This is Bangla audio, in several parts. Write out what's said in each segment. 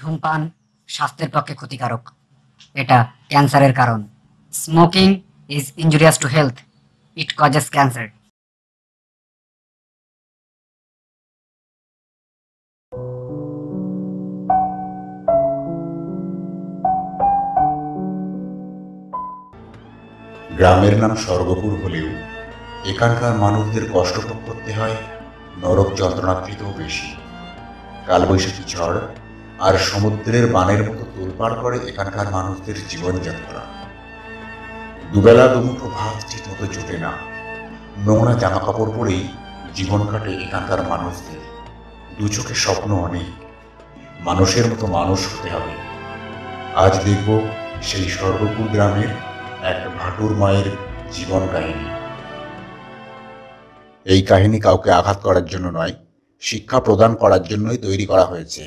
ধূমপান স্বাস্থ্যের পক্ষে ক্ষতিকারক, এটা ক্যান্সারের কারণ। Smoking is injurious to health, it causes cancer. গ্রামের নাম স্বর্গপুর হলেও এখানকার মানুষদের কষ্ট ভোগ করতে হয় নরক যন্ত্রণাকৃতও বেশি। কালবৈশাখী ঝড় আর সমুদ্রের বানের মতো তোলপাড় করে এখানকার মানুষদের জীবনযাত্রা। দুবেলা দুমুঠো ভাত ঠিকমতো জোটে না, নোংরা জামা কাপড় পরেই জীবন কাটে এখানকার মানুষদের। দু চোখে স্বপ্ন অনেক, মানুষের মতো মানুষ হতে হবে। আজ দেখব সেই স্বর্গপুর গ্রামের এক ভাটুর মায়ের জীবন কাহিনী। এই কাহিনী কাউকে আঘাত করার জন্য নয়, শিক্ষা প্রদান করার জন্যই তৈরি করা হয়েছে।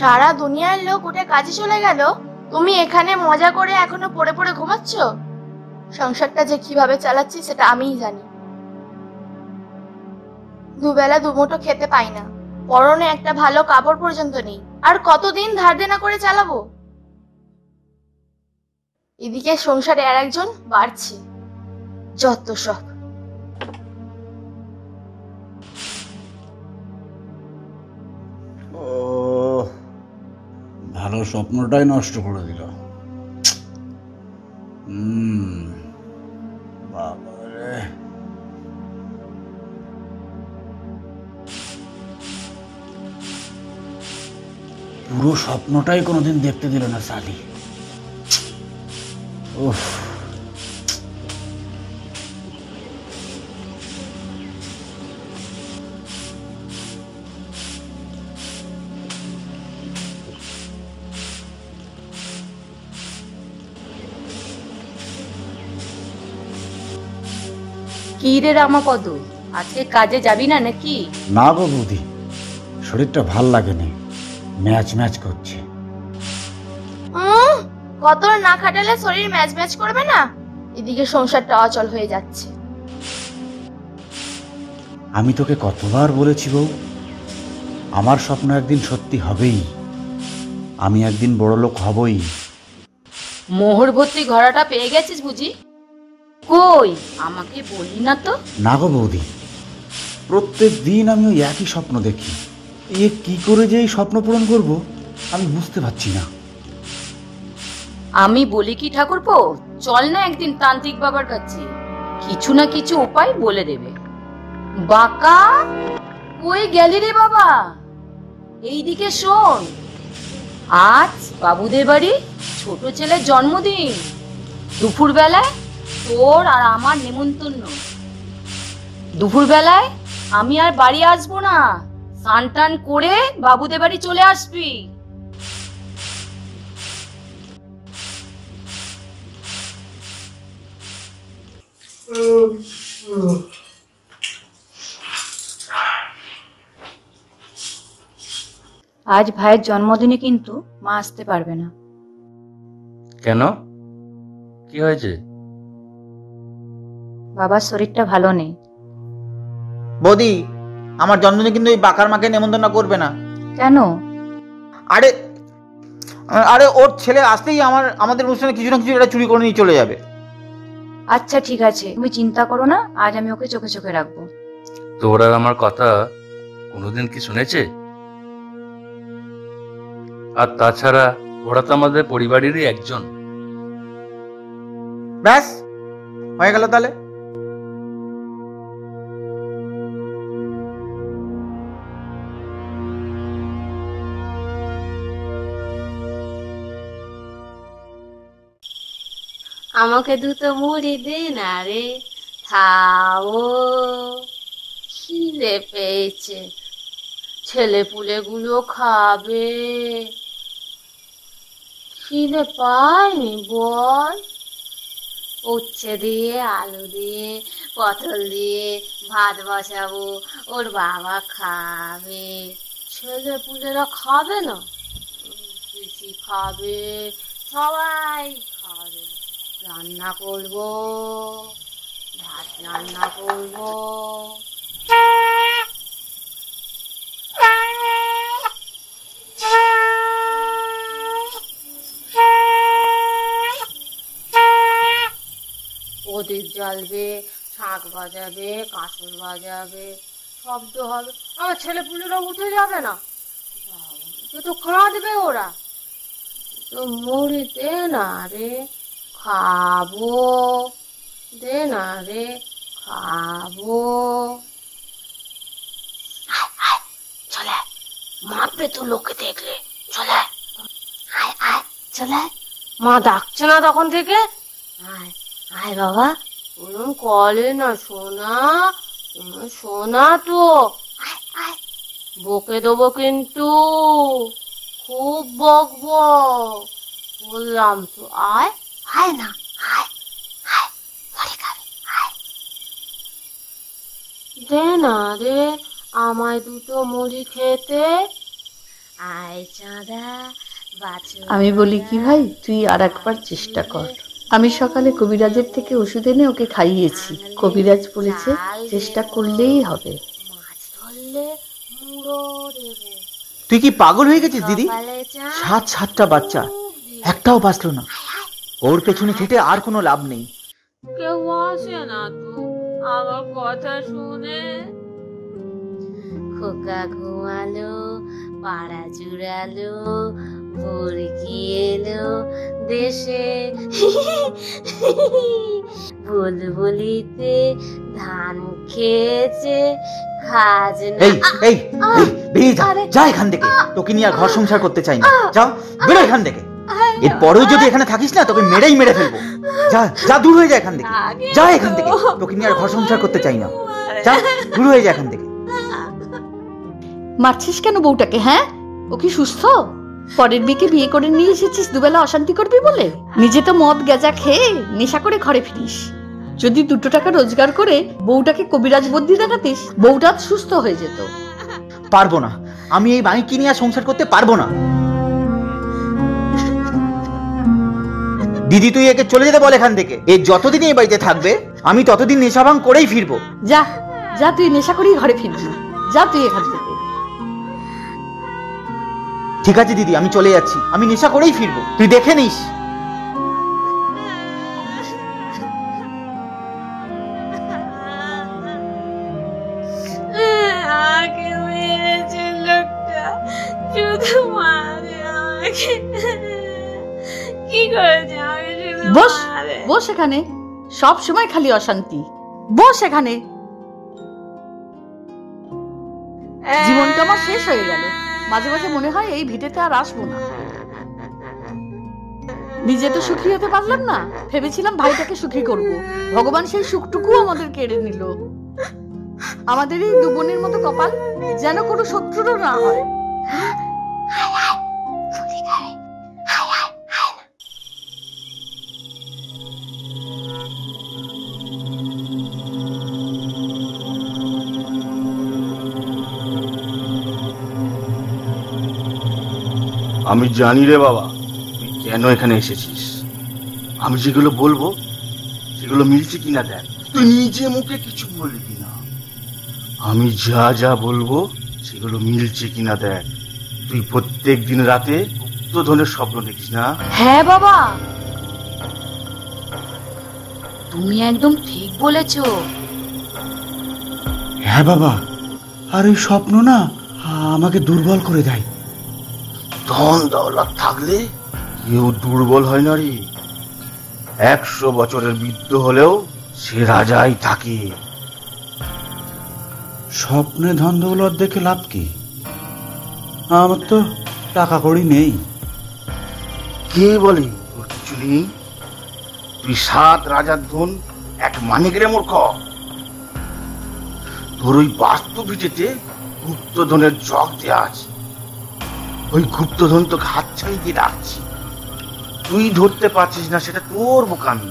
সারা দুনিয়ার লোক উঠে কাজে চলে গেল, তুমি এখানে মজা করে এখনো পড়ে পড়ে ঘুমাচ্ছ। সংসারটা যে কিভাবে চালাচ্ছি সেটা আমিই জানি। দুবেলা দুমুঠো খেতে পাই না, পরনে একটা ভালো কাপড় পর্যন্ত নেই, আর কতদিন ধার দেনা করে চালাবো। এদিকে সংসারে আর একজন বাড়ছে, যত সব। ভালো স্বপ্নটাই নষ্ট করে দিল। পুরো স্বপ্নটাই কোনোদিন দেখতে দিল না সালি। উফ, কিরে রামা কদু, আজকে কাজে যাবি না নাকি? না গো বৌদি, শরীরটা ভাল লাগে না, ম্যাচ ম্যাচ করছে। কতটা না খাটালে শরীর ম্যাচ ম্যাচ করবে না, এদিকে সংসারটা অচল হয়ে যাচ্ছে। আমি তোকে কতবার বলেছি বউ, আমার স্বপ্ন একদিন সত্যি হবেই, আমি একদিন বড়লোক হবই। মোহর ভর্তি ঘোড়াটা পেয়ে গেছিস বুঝি? কই আমাকে বলি না তো। না গো বৌদি, প্রত্যেক দিন আমি ওই একই স্বপ্ন দেখি, এ কি করে যে এই স্বপ্ন পূরণ করব আমি বুঝতে পারছি না। আমি বলি কি ঠাকুরপো, চল না একদিন তান্ত্রিক বাবার কাছে, কিছু না কিছু উপায় বলে দেবে। বাঁকা কই গেলি রে বাবা, এইদিকে শোন, আজ বাবুদের বাড়ি ছোট ছেলের জন্মদিন, দুপুর বেলায় তোর আর আমার নিমন্ত্রণ। দুপুর বেলায় আমি আর বাড়ি আসবো না, স্নান টান করে বাবুদের বাড়ি চলে আসবি। আজ ভাইয়ের জন্মদিনে কিন্তু মা আসতে পারবে না। কেন, কি হয়েছে? বাবার শরীরটা ভালো নেই। বৌদি, আমার জন্মদিনে কিন্তু এই বাকার মাকে নেমন্তন্ন করবে না। কেন? আরে আরে ওর ছেলে আসতেই আমাদের অনুষ্ঠানে কিছু না কিছু এটা চুরি করে নিয়ে চলে যাবে। আচ্ছা ঠিক আছে, তুমি চিন্তা করো না, আজ আমি ওকে চোখে চোখে রাখবো। তোর আর আমার কথা কোনোদিন কি শুনেছে? আর তাছাড়া ওরা তো আমাদের পরিবারেরই একজন। ব্যাস হয়ে গেল তাহলে। আমাকে দুটো মুড়ি দে না রে, খাও, খিদে পেয়েছে, ছেলেপুলে গুলো খাবে, খিদে পায়নি বল। উচ্ছে দিয়ে, আলু দিয়ে, পটল দিয়ে ভাত বসাবো, ওর বাবা খাবে, ছেলেপুলেরা খাবে না, বেশি খাবে, সবাই খাবে। রান্না করবো, ভাত রান্না করবো। ওদের জ্বালবে, শাঁখ বাজাবে, কাঁসর বাজাবে, শব্দ হবে, আমার ছেলেপুলেরা উঠে যাবে না, তো খাঁদবে ওরা। তো মুড়িতে না রে, খাবো, দে না রে, খাবো। চলে মাপে তো লোকে দেখলে, চলে চলে। মা ডাকছে না তখন থেকে, আয় আয় বাবা। ওরম কলে না সোনা, সোনা তো বকে দেবো কিন্তু, খুব বকবো, বললাম তো আয়। হায় না, হায় হায় পরে খাবে, হায় দে না রে আমায় দুটো মুড়ি খেতে। আয় চাঁদা বাঁচো। আমি বলি কি ভাই, তুই আর একবার চেষ্টা কর। আমি সকালে কবিরাজের থেকে ওষুধ এনে ওকে খাইয়েছি, কবিরাজ বলেছে চেষ্টা করলেই হবে। মাছ ধরলে মুড়ো দেব। তুই কি পাগল হয়ে গেছিস দিদি? 7টা বাচ্চা, একটাও বাঁচলো না। ওর পেছনে খেটে আর কোনো লাভ নেই। কেউ আসে না তো আমার কথা শুনে। খোকা ঘুমালো, পাড়া জুড়ালো, ভোর গিয়েলো দেশে, বুলবুলিতে ধান খেয়েছে খাজনা। এই বেরিয়ে যা এখান থেকে, তোকে নিয়ে আর ঘর সংসার করতে চাই না, যাও বেরো এখান থেকে। এরপরেও যদি এখানে থাকিস না তোকে মেরেই মেরে ফেলবো, যা যা, দূর হয়ে যা এখান থেকে, যা এখান থেকে, তোকে নিয়ে আর ঘর সংসার করতে চাই না, যা দূর হয়ে যা এখান থেকে। মারছিস কেন বউটাকে? হ্যাঁ, ও কি সুস্থ? পরের বিকে বিয়ে করে নিয়ে এসেছিস দুবেলা অশান্তি করবি বলে, নিজে তো মদ গেজা খেয়ে নেশা করে ঘরে ফিরিস। যদি 2 টাকা রোজগার করে বউটাকে কবিরাজ বদ্যি দেখাতিস, বউটা সুস্থ হয়ে যেত। পারবো না আমি এই বাইক নিয়ে সংসার করতে, পারবো না। দিদি তুই একে চলে যেতে বল এখান থেকে। এ যতদিন এই বাড়িতে থাকবে আমি ততদিন নেশা ভাঙ করেই ফিরবো। যা যা তুই নেশা করেই ঘরে ফিরবি, যা তুই এখান থেকে। ঠিক আছে দিদি আমি চলে যাচ্ছি, আমি নেশা করেই ফিরবো, তুই দেখে নিস। বস বস এখানে, সব সময় খালি অশান্তি, বস এখানে। জীবনটা আমার শেষ হয়ে গেল, মাঝে মাঝে মনে হয় এই ভিটেতে আর আসবো না। নিজে তো সুখী হতে পারলাম না, ভেবেছিলাম ভাইটাকে সুখী করব, ভগবান সেই সুখটুকু আমাদের কেড়ে নিল। আমাদের এই দু বোনের মতো কপাল যেন কোনো শত্রুরও না হয়। আমি জানি রে বাবা তুই কেন এখানে এসেছিস, আমি যেগুলো বলবো সেগুলো মিলছে কিনা দেখ, তুই নিজে মুখে কিছু বলবি না। আমি যা যা বলবো সেগুলো মিলছে কিনা দেখ। তুই প্রত্যেক দিন রাতে গুপ্তধনের স্বপ্ন দেখিস না? হ্যাঁ বাবা তুমি একদম ঠিক বলেছ। হ্যাঁ বাবা, আর ওই স্বপ্ন না আমাকে দুর্বল করে দেয়। ধন দৌলত থাকলে কেউ দুর্বল হয় না রে, 100 বছরের বৃদ্ধ হলেও সে রাজাই থাকে। স্বপ্নে ধন দৌলত দেখে লাভ কি, আমার তো টাকা কড়ি নেই। কে বলে তোর কিছু নেই? তুই 7 রাজার ধন 1 মানিকের মূর্খ। তোর ওই বাস্তু ভিটেতে গুপ্ত ধনের জগ দেয়া আছে, ওই গুপ্তধন তো হাত ছাড়ি দিয়ে রাখছি, তুই ধরতে পারছিস না, সেটা তোর বোকামি।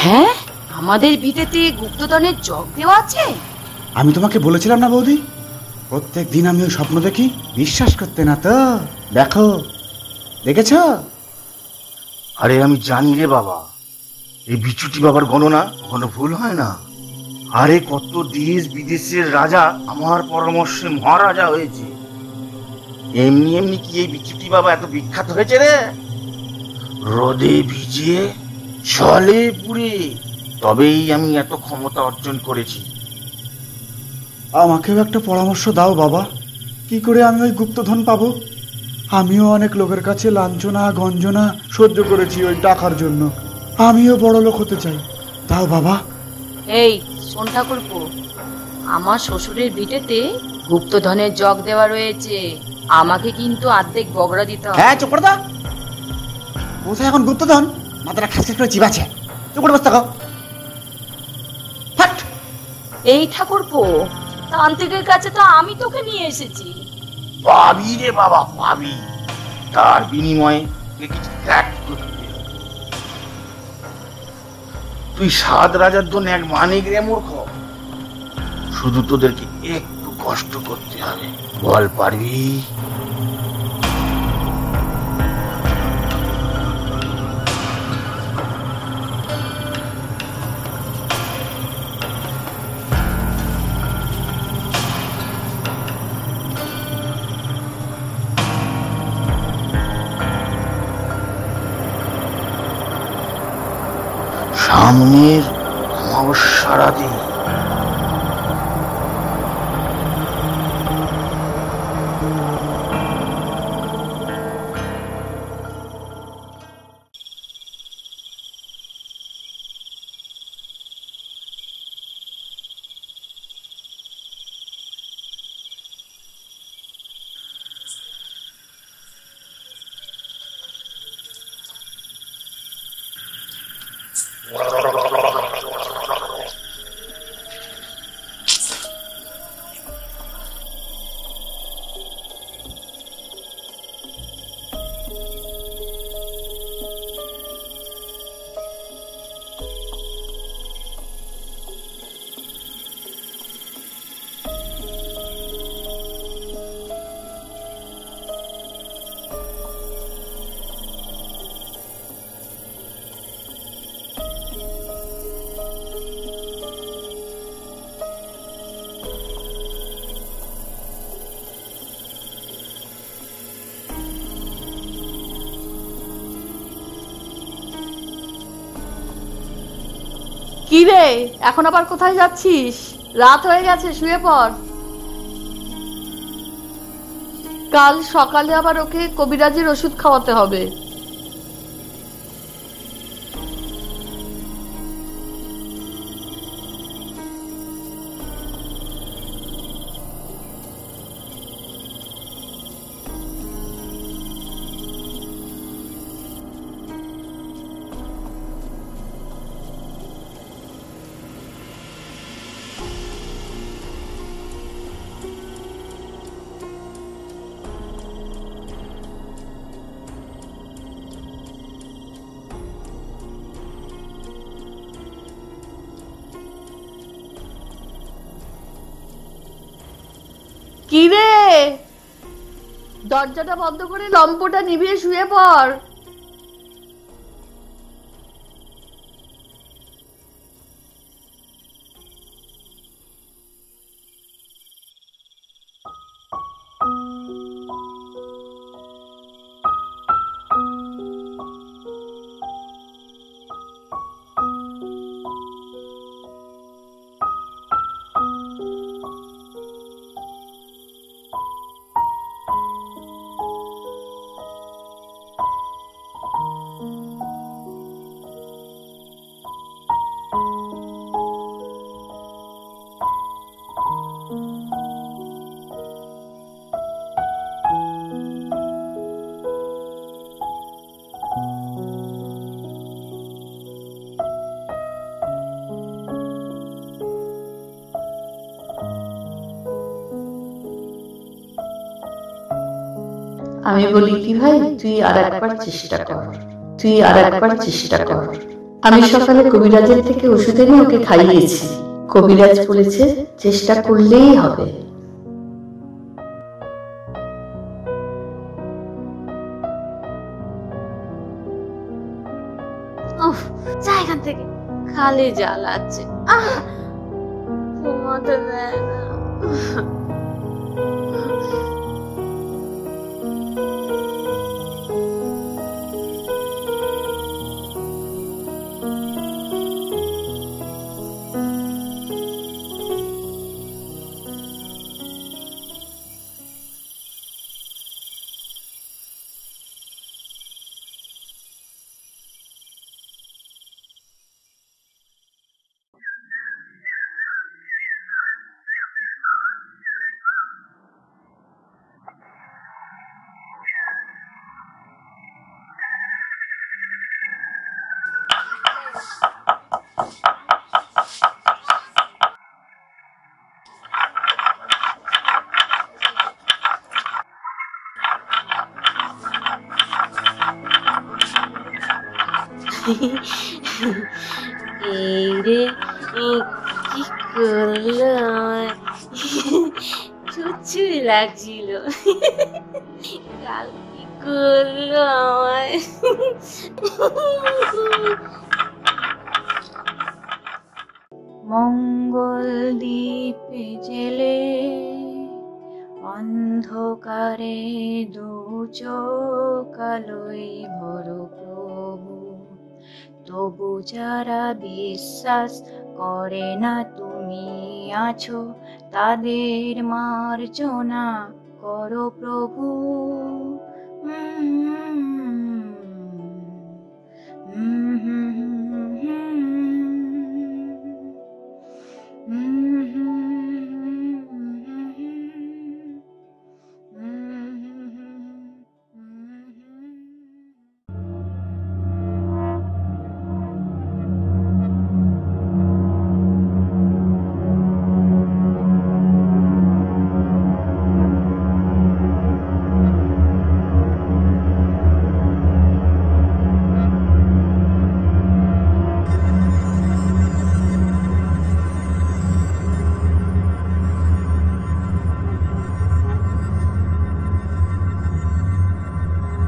হ্যাঁ আমাদের ভিটেতে গুপ্তধনের জগ দেওয়া আছে। আমি তোমাকে বলেছিলাম না বৌদি, প্রত্যেক দিন আমি ওই স্বপ্ন দেখি, বিশ্বাস করতে না তো? দেখো দেখেছ? আরে আমি জানি রে বাবা, এই বিচুটি বাবার গণনা কোনো ভুল হয় না। আরে কত দেশ বিদেশের রাজা আমার পরামর্শে মহারাজা হয়েছে, এমনি এমনি কি এই বিচুটি বাবা এত বিখ্যাত হয়েছে রে? রোদে ভিজে জলে পুড়ে তবেই আমি এত ক্ষমতা অর্জন করেছি। আমাকেও একটা পরামর্শ দাও বাবা, কি করে আমি ওই গুপ্তধন পাবো? আমিও অনেক লোকের কাছে লাঞ্ছনা গঞ্জনা সহ্য করেছি ওই টাকার জন্য, আমিও বড় লোক হতে চাই, দাও বাবা। এই শোন ঠাকুরপো, আমার শ্বশুরের ভিটেতে গুপ্তধনের জগ দেওয়া রয়েছে, আমাকে কিন্তু অর্ধেক বগড়া দিতে হবে। হ্যাঁ চুপ দা, কোথায় এখন গুপ্তধন? মাথাটা খাসিস করে চিবাছে, চুপ করে বসে থাকো। এই ঠাকুরপো তান্ত্রিকের কাছে তো আমি তোকে নিয়ে এসেছি। পাবি রে বাবা পাবি, তার বিনিময়ে কিছু ত্যাগ করতে। তুই 7 রাজার জন্য 1 মানিক রে মূর্খ, শুধু তোদেরকে একটু কষ্ট করতে হবে, বল পারবি? সামনের অমাবস্যা রাতে কি রে, এখন আবার কোথায় যাচ্ছিস? রাত হয়ে গেছে, শুয়ে পড়। কাল সকালে আবার ওকে কবিরাজের ওষুধ খাওয়াতে হবে। কি রে, দরজাটা বন্ধ করে লম্পটা নিভিয়ে শুয়ে পড়। আমি বলি কি ভাই, তুই আর একবার চেষ্টা কর, তুই আর একবার চেষ্টা কর। আমি সকালে কবিরাজের থেকে ওষুধ এনে ওকে খাইয়েছি। কবিরাজ বলেছে চেষ্টা করলেই হবে। উফ, যা এখান থেকে, খালি জ্বালাচ্ছে। লাগছিল মঙ্গল দ্বীপে জেলে অন্ধকারে দু চোখ আলোয় ভরো প্রভু, তবু যারা বিশ্বাস করে না তুমি আছো তাদের মার্জনা করো প্রভু।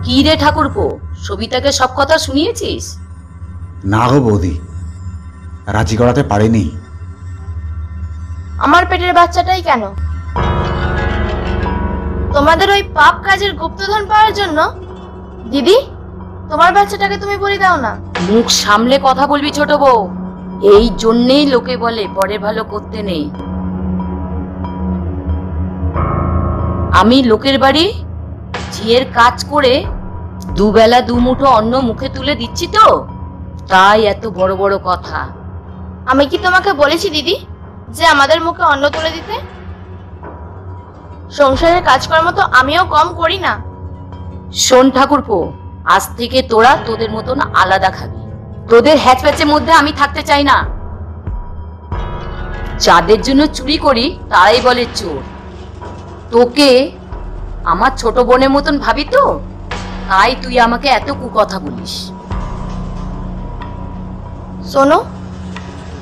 কি রে ঠাকুরপো, সবিতাকে সব কথা শুনিয়েছিস? না গো বৌদি, রাজি করাতে পারেনি। আমার পেটের বাচ্চাটাই কেন, তোমাদের ওই পাপ কাজের গুপ্তধন পাওয়ার জন্য? দিদি, তোমার বাচ্চাটাকে তুমি বলি দাও না। মুখ সামলে কথা বলবি ছোট বউ। এই জন্যেই লোকে বলে পরে ভালো করতে নেই। আমি লোকের বাড়ি ঝিয়ের কাজ করে দুবেলা দুমুঠো অন্ন মুখে তুলে দিচ্ছি তো, তাই এত বড় বড় কথা। আমি কি তোমাকে বলেছি দিদি যে আমাদের মুখে অন্ন তুলে দিতে? সংসারের কাজকর্ম তো আমিও কম করি না। শোন ঠাকুরপো, আজ থেকে তোরা তোদের মতন আলাদা খাবি। তোদের হ্যাচপ্যাচের মধ্যে আমি থাকতে চাই না। যাদের জন্য চুরি করি তারাই বলে চোর। তোকে আমার ছোট বোনের মতন ভাবি তো, তাই তুই আমাকে এত কুকথা বলিস। শোনো,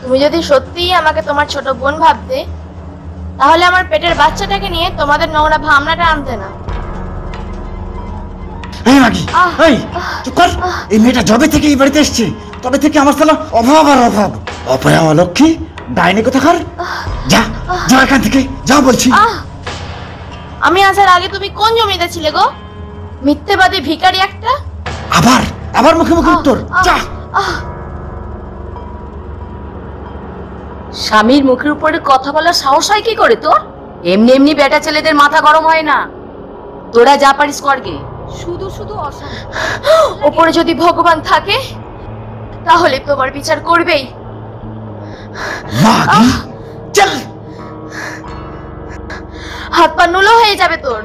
তুমি যদি সত্যিই আমাকে তোমার ছোট বোন ভাবতে, তাহলে আমার পেটের বাচ্চাটাকে নিয়ে তোমাদের নোংরা ভাবনাটা আনতে না। এই মেয়েটা যবে থেকে এই বাড়িতে এসছে তবে থেকে আমার সালা অভাব আর অভাব। অপয়া অলক্ষী ডাইনে কোথাকার, যা যা এখান থেকে, যা বলছি। আমি আসার আগে তুমি কোন জমিতে ছিলে গো? মিথ্যেবাদী ভিখারি একটা। আবার আবার মুখে মুখে উত্তর। যা। স্বামীর মুখের উপরে কথা বলার সাহস হয় কি করে তোর? এমনি এমনি বেটা ছেলেদের মাথা গরম হয় না। তোরা যা পারিস করগে। শুধু শুধু ওপরে যদি ভগবান থাকে তাহলে তোমার বিচার করবেই। হাত পা নুলো হয়ে যাবে তোর।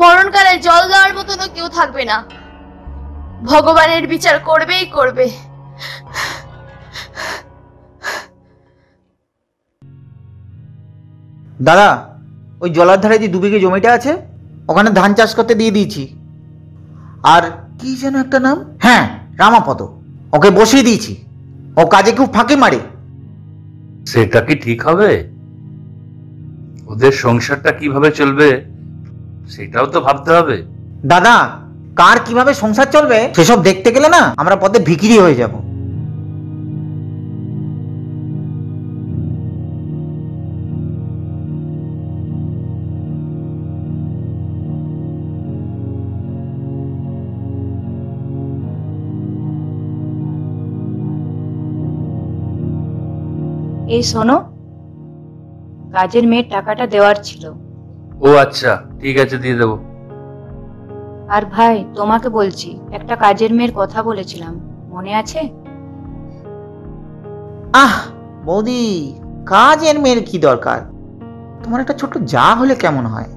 মরণকালে জল দেওয়ার মতো তো কেউ থাকবে না। ভগবানের বিচার করবেই করবে। দাদা, ওই জলার ধারে যে দুবিঘে জমিটা আছে ওখানে ধান চাষ করতে দিয়ে দিয়েছি। আর কি যেন একটা নাম, হ্যাঁ রামাপদ, ওকে বসিয়ে দিয়েছি। ও কাজে খুব ফাঁকি মারে। সেটা কি ঠিক হবে? ওদের সংসারটা কিভাবে চলবে সেটাও তো ভাবতে হবে। দাদা, কার কিভাবে সংসার চলবে সেসব দেখতে গেলে না আমরা পথে ভিখিরি হয়ে যাব। এই শোনো, কাজের মেয়ের টাকাটা দেওয়ার ছিল। ও আচ্ছা, ঠিক আছে, দিয়ে দেব। আর ভাই, তোমাকে বলছি, একটা কাজের মেয়ের কথা বলেছিলাম, মনে আছে? আহ বৌদি, কাজের মেয়ের কি দরকার? তোমার একটা ছোট যা হলে কেমন হয়।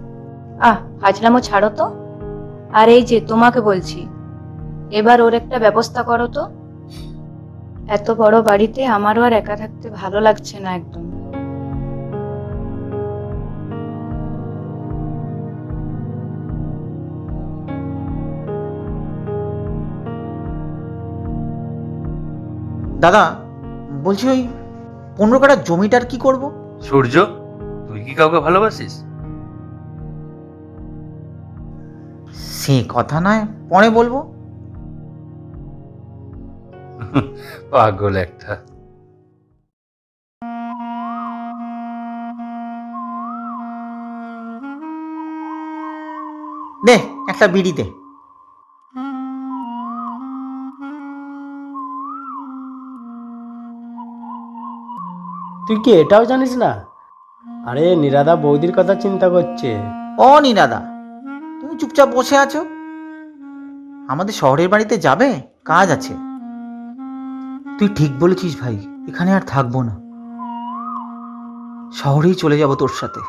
আহ হাজলামো ছাড়ো তো। আর এই যে তোমাকে বলছি, এবার ওর একটা ব্যবস্থা করো তো। এত বড় বাড়িতে আমারও আর একা থাকতে ভালো লাগছে না একদম। দাদা বলছি, ওই 15 কাঠা জমিটার কি করব? সূর্য, তুই কি কাউকে ভালোবাসিস? সে কথা নয়, পরে বলবো। পাগল একটা। দে একটা বিড়ি দে। তুই কি এটাও জানিস না? আরে নিরাদা বৌদির কথা চিন্তা করছে। ও নিরাদা, তুমি চুপচাপ বসে আছো? আমাদের শহরের বাড়িতে যাবে, কাজ আছে। তুই ঠিক বলেছিস ভাই, এখানে আর থাকবো না, শহরেই চলে যাব তোর সাথে।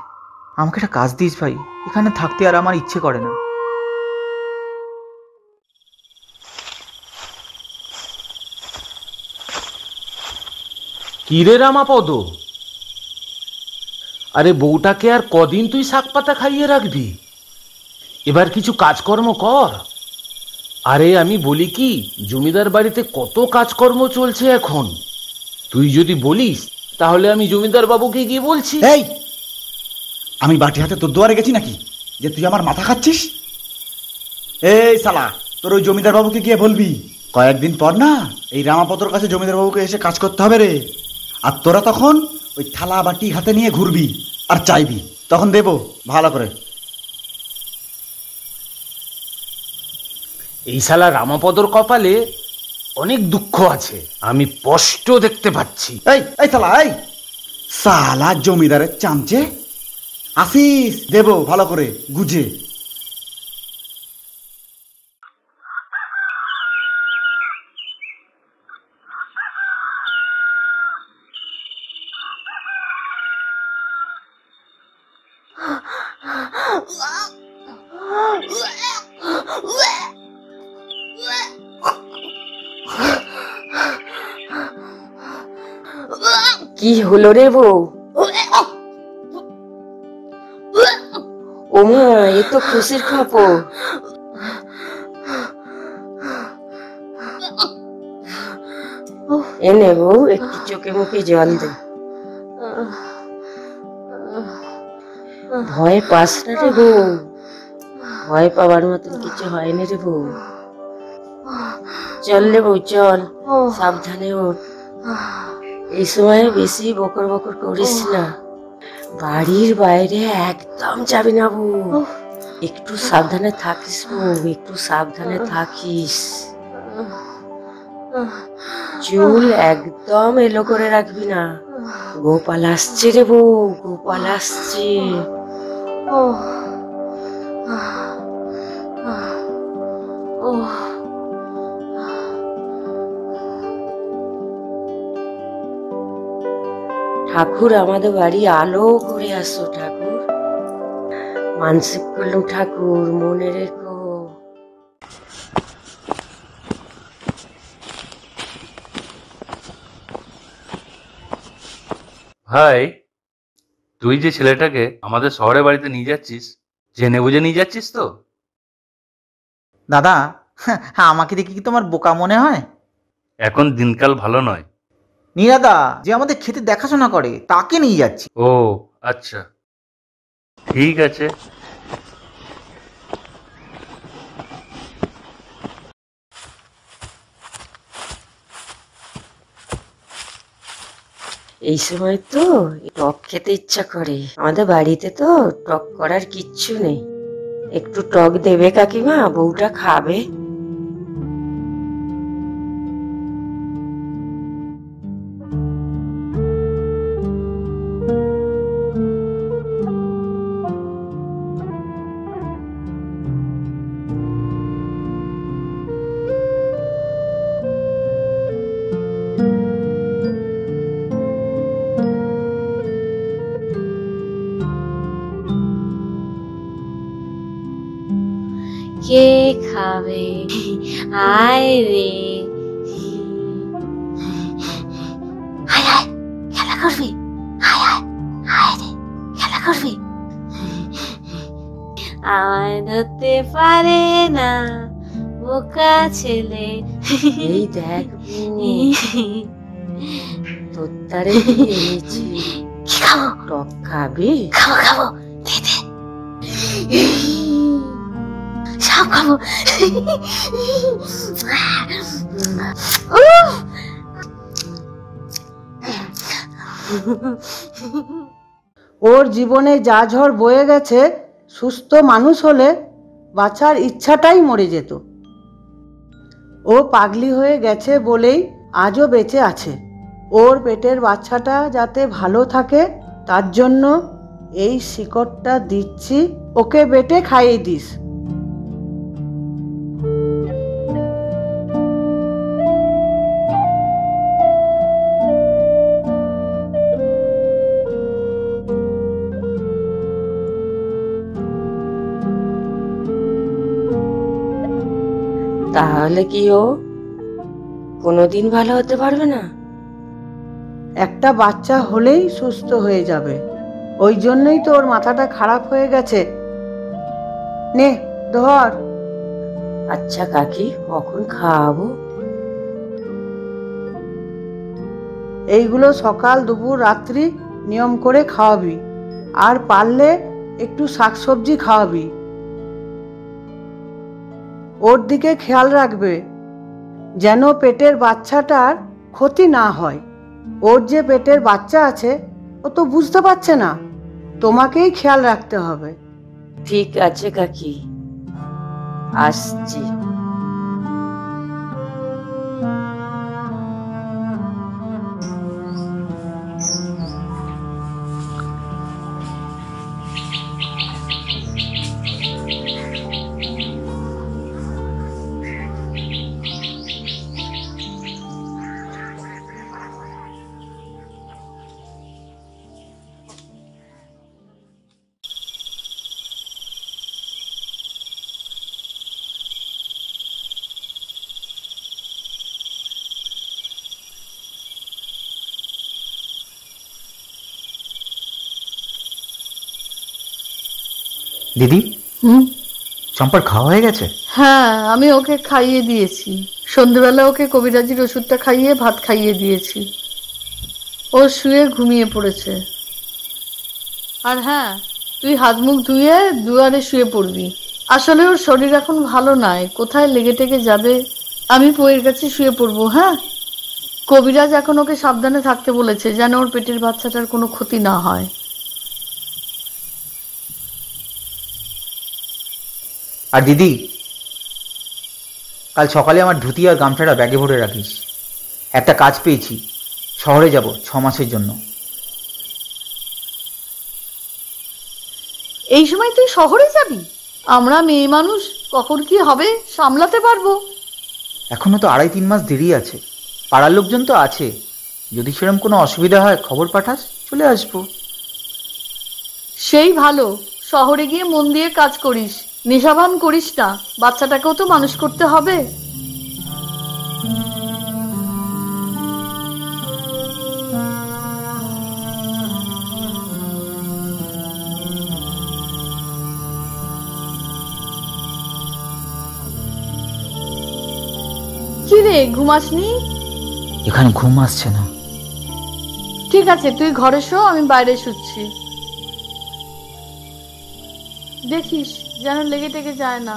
আমাকে একটা কাজ দিস ভাই, এখানে থাকতে আর আমার ইচ্ছে করে না। কিরে রামাপদ, আরে বউটাকে আর কদিন তুই শাক পাতা খাইয়ে রাখবি? এবার কিছু কাজকর্ম কর। আরে আমি বলি কি, জমিদার বাড়িতে কত কাজকর্ম চলছে এখন, তুই যদি বলিস তাহলে আমি জমিদার বাবুকে গিয়ে বলছি। এই, আমি বাটি হাতে তোর দুয়ারে গেছি নাকি যে তুই আমার মাথা খাচ্ছিস? এই শালা, তোর ওই জমিদার বাবুকে গিয়ে বলবি। কয়েকদিন পর না এই রামাপদর কাছে জমিদার বাবুকে এসে কাজ করতে হবে রে। আর তোরা তখন ওই থালা বাটি হাতে নিয়ে ঘুরবি আর চাইবি, তখন দেব ভালো করে। এই শালা রামাপদর কপালে অনেক দুঃখ আছে, আমি স্পষ্ট দেখতে পাচ্ছি। এই এই শালা, এই শালা জমিদারের চামচে, আসিস দেব ভালো করে গুজে। কি হলো রে বউ? ওমা, এ তো খুশির খবর। এনে বউ, একটু চোখে মুখে জল দে। ভয়ে পাস না রে বউ, ভয় পাওয়ার মতন কিছু হয়নি রে বউ। চল রে বউ, চল, সাবধানে ওঠ। এই সময় বেশি বকর বকর করিস না, বাড়ির বাইরে একদম যাবি না বউ, একটু সাবধানে থাকিস বউ, একটু সাবধানে থাকিস। চুল একদম এলো করে রাখবি না, গোপাল আসছে রে বউ, গোপাল আসছে। ঠাকুর আমাদের বাড়ি আলো করে আসো ঠাকুর, মানসিক করলুম ঠাকুর, মনে রেখো। ভাই, তুই যে ছেলেটাকে আমাদের শহরে বাড়িতে নিয়ে যাচ্ছিস, জেনে বুঝে নিয়ে যাচ্ছিস তো? দাদা, আমাকে দেখে কি তোমার বোকা মনে হয়? এখন দিনকাল ভালো নয়। নীরাদা যে আমাদের খেতে দেখাশোনা করে, তাকে নিয়ে যাচ্ছি। ও আচ্ছা, ঠিক আছে। এই সময় তো টক খেতে ইচ্ছা করে, আমাদের বাড়িতে তো টক করার কিচ্ছু নেই। একটু টক দেবে কাকিমা, বউটা খাবে। কে খাবে? আয় রে, আয় আয় খেলা করবি, আয় আয় আয় রে খেলা করবি। আমায় ধরতে পারে না বোকা ছেলে। এই দেখ তোর তারে এনেছি। কি খাবো? টক খাবি? খাবো খাবো, খেতে খাবো। ওর জীবনে যা ঝড় বয়ে গেছে, সুস্থ মানুষ হলে বাঁচার ইচ্ছাটাই মরে যেত। ও পাগলি হয়ে গেছে বলেই আজও বেঁচে আছে। ওর পেটের বাচ্চাটা যাতে ভালো থাকে, তার জন্য এই শিকড়টা দিচ্ছি। ওকে বেটে খাইয়ে দিস। তাহলে কি ও কোনোদিন ভালো হতে পারবে না? একটা বাচ্চা হলেই সুস্থ হয়ে যাবে, ওই জন্যই তো ওর মাথাটা খারাপ হয়ে গেছে। নে ধর। আচ্ছা কাকি, কখন খাওয়াবো? এইগুলো সকাল দুপুর রাত্রি নিয়ম করে খাওয়াবি, আর পারলে একটু শাকসবজি খাওয়াবি। ওর দিকে খেয়াল রাখবে, যেন পেটের বাচ্চাটার ক্ষতি না হয়। ওর যে পেটের বাচ্চা আছে, ও তো বুঝতে পারছে না, তোমাকেই খেয়াল রাখতে হবে। ঠিক আছে কাকি, আসছি। দিদি, চম্পার খাওয়া হয়ে গেছে? হ্যাঁ, আমি ওকে খাইয়ে দিয়েছি। সন্ধ্যেবেলা ওকে কবিরাজির ওষুধটা খাইয়ে ভাত খাইয়ে দিয়েছি। ও শুয়ে ঘুমিয়ে পড়েছে। আর হ্যাঁ, তুই হাত মুখ ধুয়ে দুয়ারে শুয়ে পড়বি। আসলে ওর শরীর এখন ভালো নয়, কোথায় লেগে টেগে যাবে। আমি পয়ের কাছে শুয়ে পড়বো। হ্যাঁ, কবিরাজ এখন ওকে সাবধানে থাকতে বলেছে, যেন ওর পেটের বাচ্চাটার কোনো ক্ষতি না হয়। আর দিদি, কাল সকালে আমার ধুতি আর গামছাটা ব্যাগে ভরে রাখিস। একটা কাজ পেয়েছি, শহরে যাব 6 মাসের জন্য। এই সময় তুই শহরে যাবি? আমরা মেয়ে মানুষ, কখন কি হবে সামলাতে পারবো? এখনো তো 2.5-3 মাস দেরি আছে। পাড়ার লোকজন তো আছে, যদি সেরকম কোনো অসুবিধা হয় খবর পাঠাস, চলে আসবো। সেই ভালো, শহরে গিয়ে মন দিয়ে কাজ করিস, নেশাভান করিস না, বাচ্চাটাকেও তো মানুষ করতে হবে। কিরে, ঘুমাসনি? এখানে ঘুম আসছে না। ঠিক আছে, তুই ঘরে শো, আমি বাইরে শুচ্ছি। দেখিস যেন লেগে টেগে যায় না।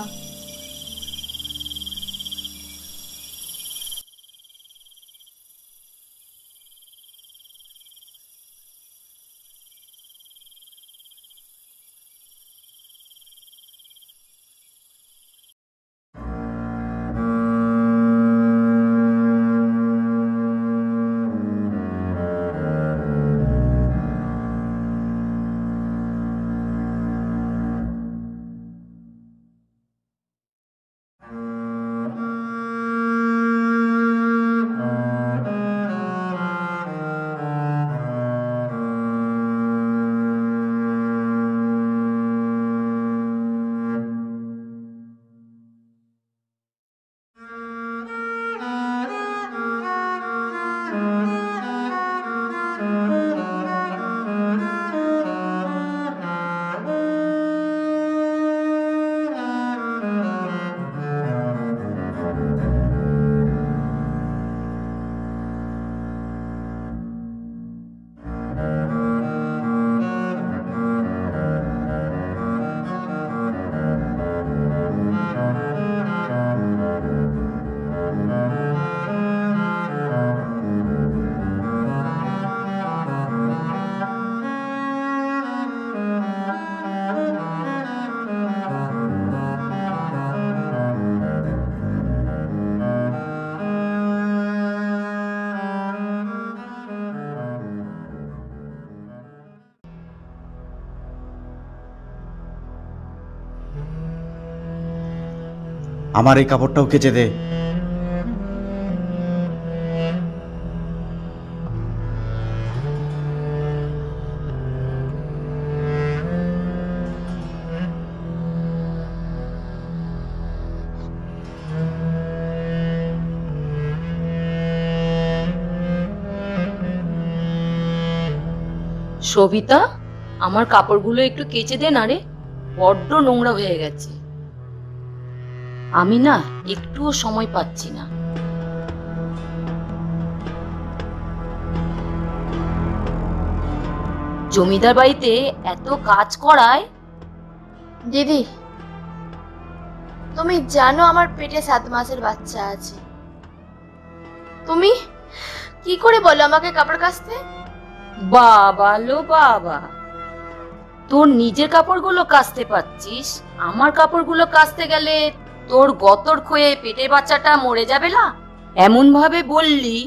আমার এই কাপড়টাও কেচে দে। সবিতা, আমার কাপড়গুলো একটু কেচে দে না রে, বড্ড নোংরা হয়ে গেছে। আমি না একটুও সময় পাচ্ছি না। জমিদার বাড়িতে এত কাজ করায়। দিদি, তুমি জানো আমার পেটে 7 মাসের বাচ্চা আছে। তুমি কি করে বলো আমাকে কাপড় কাচতে? বাবা লো বাবা, তোর নিজের কাপড়গুলো কাচতে পারছিস, আমার কাপড়গুলো কাচতে গেলে তোর গতর খয়ে পেটের বাচ্চাটা মরে যাবে না? এমন ভাবে বললি,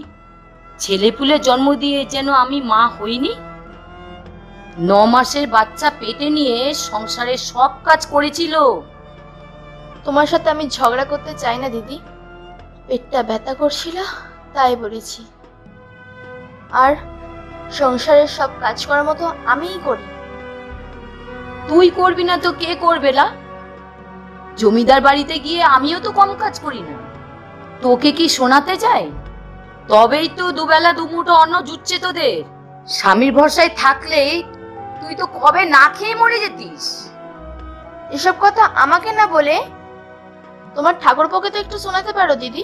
ছেলেপুলে জন্ম দিয়ে যেন আমি মা হইনি। 9 মাসের বাচ্চা পেটে নিয়ে সংসারে সব কাজ করেছিল। তোমার সাথে আমি ঝগড়া করতে চাই না দিদি, পেটটা ব্যথা করছিল তাই বলেছি। আর সংসারের সব কাজ করার মতো আমিই করি। তুই করবি না তো কে করবে না? জমিদার বাড়িতে গিয়ে আমিও তো কম কাজ করি না। তোকে কি শোনাতে চাই? তবেই তো দুবেলা দুমুঠো অন্ন জুটছে তোদের। স্বামীর ভরসায় থাকলে তুই তো কবে না খেয়ে মরে যেতিস। এসব কথা আমাকে না বলে তোমার ঠাকুরপোকে তো একটু শোনাতে পারো দিদি।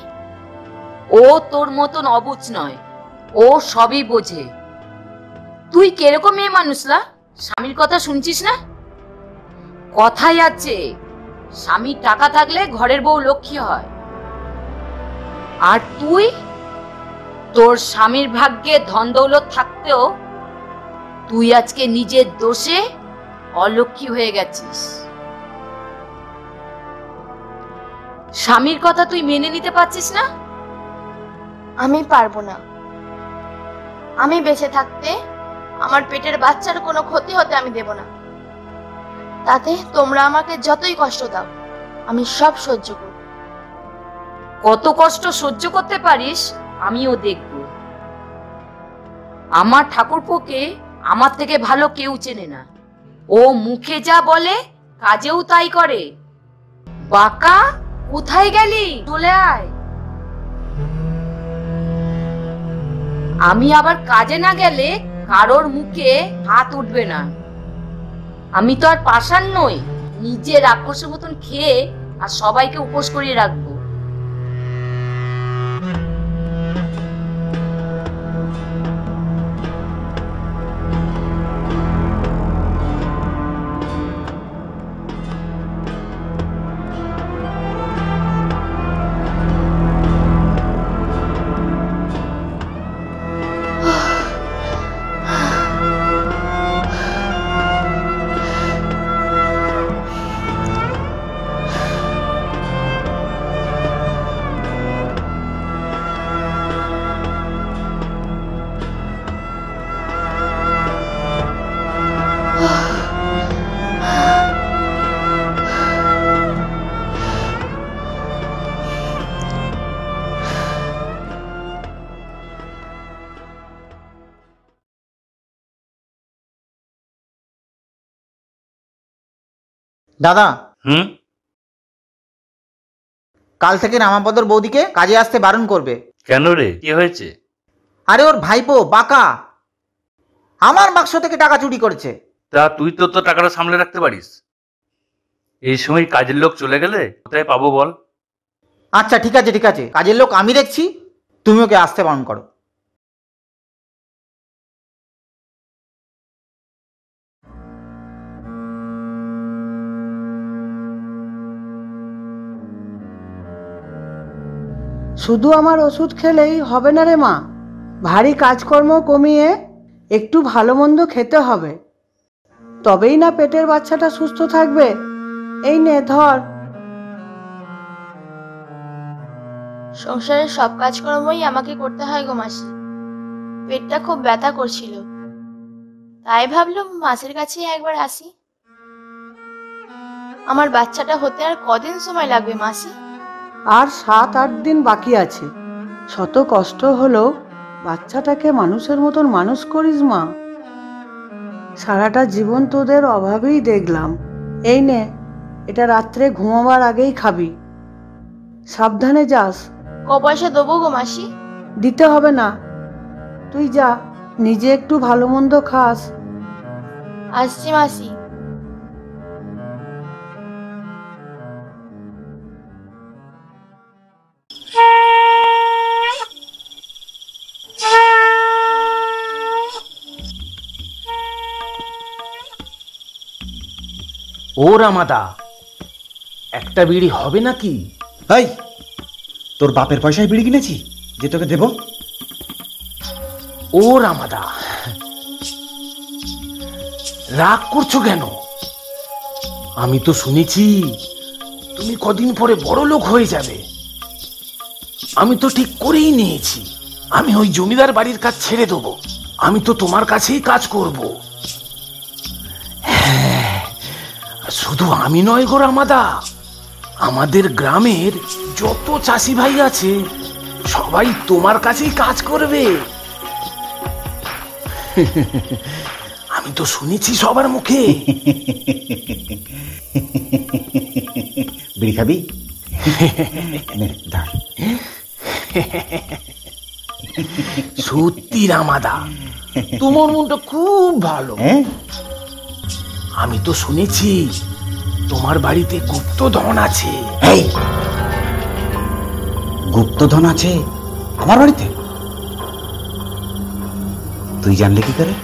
ও তোর মতন অবুঝ নয়, ও সবই বোঝে। তুই কিরকম মেয়ে মানুষলা, স্বামীর কথা শুনছিস না? কথাই আছে, স্বামীর টাকা থাকলে ঘরের বউ লক্ষ্মী হয়। আর তুই, তোর স্বামীর ভাগ্যে ধন দৌলত থাকতেও তুই আজকে নিজের দোষে অলক্ষ্মী হয়ে গেছিস। স্বামীর কথা তুই মেনে নিতে পারছিস না। আমি পারবো না। আমি বেঁচে থাকতে আমার পেটের বাচ্চার কোনো ক্ষতি হতে আমি দেব না। তাতে তোমরা আমাকে যতই কষ্ট দাও আমি সব সহ্য করব। কত কষ্ট সহ্য করতে পারিস আমিও দেখব। আমার ঠাকুরপোকে আমার থেকে ভালো কেউ চেনে না। ও মুখে যা বলে কাজেও তাই করে। বাঁকা, কোথায় গেলি? চলে আয়। আমি আবার কাজে না গেলে কারোর মুখে হাত উঠবে না। আমি তো আর পাষাণ নই, নিজে রাক্ষসের মতন খেয়ে আর সবাইকে উপোস করিয়ে রাখবো। দাদা, কাল থেকে রামাপদর বৌদিকে কাজে আসতে বারণ করবে। কেন রে, কি হয়েছে? আরে ওর ভাইপো বাঁকা আমার বাক্স থেকে টাকা চুরি করেছে। তা তুই তো তোর টাকাটা সামলে রাখতে পারিস। এই সময় কাজের লোক চলে গেলে কোথায় পাবো বল? আচ্ছা ঠিক আছে ঠিক আছে, কাজের লোক আমি দেখছি, তুমি ওকে আসতে বারণ করো। শুধু আমার ওষুধ খেলেই হবে না রে মা, ভারী কাজকর্ম কমিয়ে একটু ভালো মন্দ খেতে হবে, তবেই না পেটের বাচ্চাটা সুস্থ থাকবে। এই নে ধর। সংসারের সব কাজকর্মই আমাকে করতে হয় গো মাসি। পেটটা খুব ব্যথা করছিল, তাই ভাবলাম মাসির কাছে একবার আসি। আমার বাচ্চাটা হতে আর কদিন সময় লাগবে মাসি? আর 7-8 দিন বাকি আছে। শত কষ্ট হলেও বাচ্চাটাকে মানুষের মতন মানুষ করিস মা। সারাটা জীবন তোদের অভাবেই দেখলাম। এই নে, এটা রাত্রে ঘুমাবার আগেই খাবি। সাবধানে যাস। ক পয়সা দেবো গো মাসি? দিতে হবে না, তুই যা, নিজে একটু ভালো মন্দ খাস। আসছি মাসি। ও রামাদা, একটা বিড়ি হবে নাকি? এই, তোর বাপের পয়সায় বিড়ি কিনেছি যে তোকে দেব? ও রামাদা, রাগ করছো কেন? আমি তো শুনেছি তুমি কদিন পরে বড় লোক হয়ে যাবে। আমি তো ঠিক করেই নিয়েছি, আমি ওই জমিদার বাড়ির কাজ ছেড়ে দেবো। আমি তো তোমার কাছেই কাজ করব। শুধু আমি নয় গো রামাদা, আমাদের গ্রামের যত চাষি ভাই আছে সবাই তোমার কাছেই কাজ করবে। আমি তো শুনেছি সবার মুখে। বিড়ি খাবি? সত্যি রামাদা, তোমার মনটা খুব ভালো। আমি তো শুনেছি তোমার বাড়িতে গুপ্তধন আছে। এই গুপ্তধন আছে আমার বাড়িতে? তুই জানলে কি করে?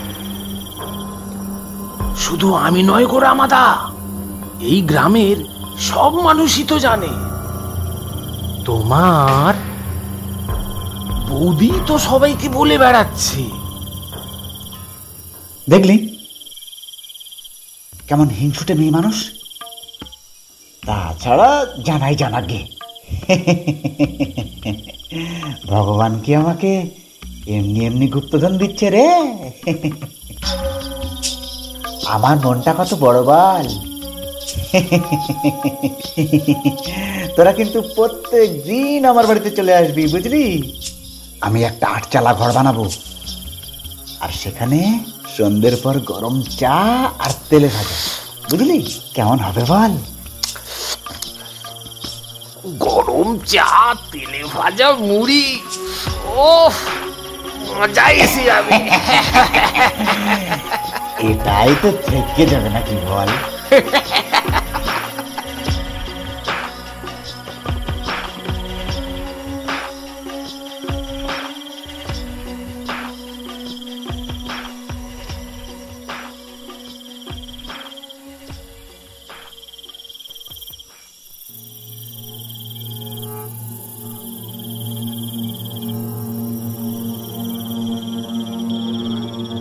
শুধু আমি নয় গোরা মাদা, এই গ্রামের সব মানুষই তো জানে। তোমার বৌদি তো সবাইকে বলে বেড়াচ্ছে। দেখলি কেমন হিংসুটে মেয়ে মানুষ। তাছাড়া জানাই জানা গে, ভগবান কি আমাকে এমনি এমনি গুপ্তধন দিচ্ছে রে? আমার মনটা কত বড় বাল। তোরা কিন্তু প্রত্যেক দিন আমার বাড়িতে চলে আসবি, বুঝলি? আমি একটা আটচালা ঘর বানাবো, আর সেখানে সন্ধ্যের পর গরম চা আর তেলে ভাজা, বুঝলি? কেমন হবে বল? গরম চা, তেলে ভাজা, মুড়ি, ওফ মজাই এসে যাবে। এটাই তো থেকে যাবে নাকি বল?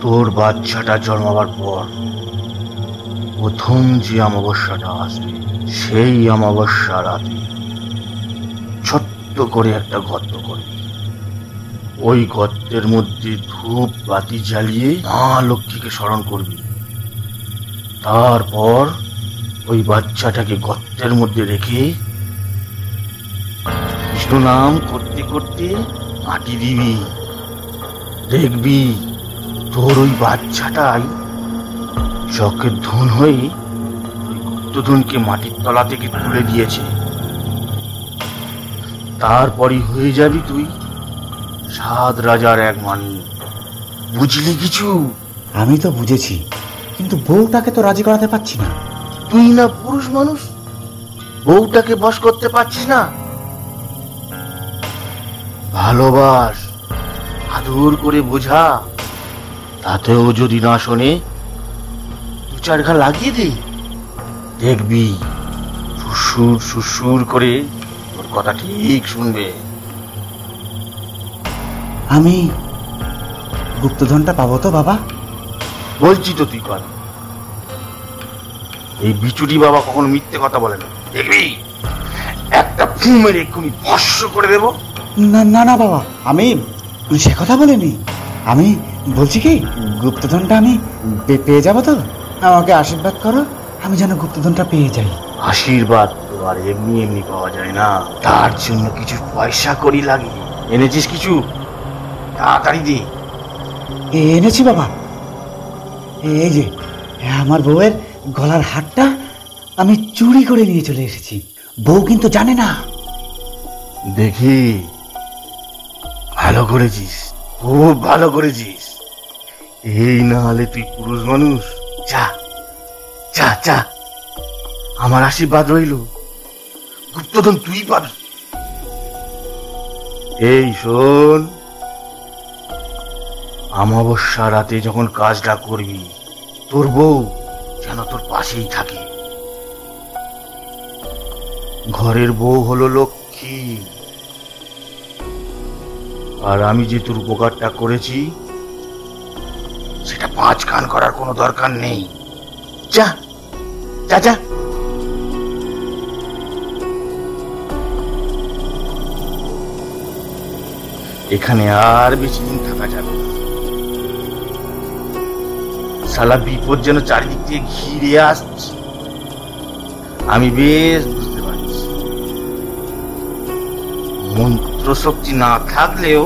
তোর বাচ্চাটা জন্মাবার পর প্রথম যে অমাবস্যাটা আসবে, সেই অমাবস্যা রাতে ছোট্ট করে একটা গর্ত করবি। ওই গর্তের মধ্যে ধূপ বাতি জ্বালিয়ে মা লক্ষ্মীকে স্মরণ করবি। তারপর ওই বাচ্চাটাকে গর্তের মধ্যে রেখে কৃষ্ণ নাম করতে করতে মাটি দিবি। দেখবি তোর ওই বাচ্চাটাই চকের ধুন হয়ে ওই গুপ্তধনকে মাটির তলা থেকে তুলে দিয়েছে। তারপরই হয়ে যাবি তুই সাত রাজার এক মানি, বুঝলি কিছু? আমি তো বুঝেছি, কিন্তু বউটাকে তো রাজি করাতে পারছি না। তুই না পুরুষ মানুষ, বউটাকে বশ করতে পারছিস না? ভালোবাস, আদর করে বোঝা, তাতেও যদি না শোনে দু চার ঘা লাগিয়ে দে। দেখবি সুর সুর করে তোর কথা ঠিক শুনবে। আমি গুপ্তধনটা পাবো তো বাবা? বলছি তো তুই কর। এই বিচুটি বাবা কখনো মিথ্যে কথা বলে না। দেখবি একটা ফু মেরে এক্ষুনি ভস্ম করে দেব। না না না বাবা, আমি সে কথা বলিনি। আমি বলছি কি, গুপ্তধনটা আমি পেয়ে যাবো তো? আমাকে আশীর্বাদ করো আমি যেন গুপ্তধনটা পেয়ে যাই। আশীর্বাদ তো আর এমনি এমনি পাওয়া যায় না, তার জন্য কিছু পয়সা করি লাগে। এনেছিস কিছু? তাড়াতাড়ি দি। এনেছি বাবা, এই যে আমার বউয়ের গলার হারটা আমি চুরি করে নিয়ে চলে এসেছি। বউ কিন্তু জানে না। দেখি ভালো করেছিস, খুব ভালো করেছিস। এই না হলে তুই পুরুষ মানুষ। চা চা চা, আমার আশীর্বাদ রইল, গুপ্তধন তুই পাবি। এই শোন, অমাবস্যা রাতে যখন কাজটা করবি, তোর বউ যেন তোর পাশেই থাকে। ঘরের বউ হলো লক্ষ্মী, আর আমি যে তোর উপকারটা করেছি সেটা পাঁচ কান করার কোনো দরকার নেই। যা যা যা। এখানে আর বেশি দিন থাকা যাবে না। সালা বিপদ যেন চারিদিক থেকে ঘিরে আসছে, আমি বেশ বুঝতে পারছি। শক্তি না থাকলেও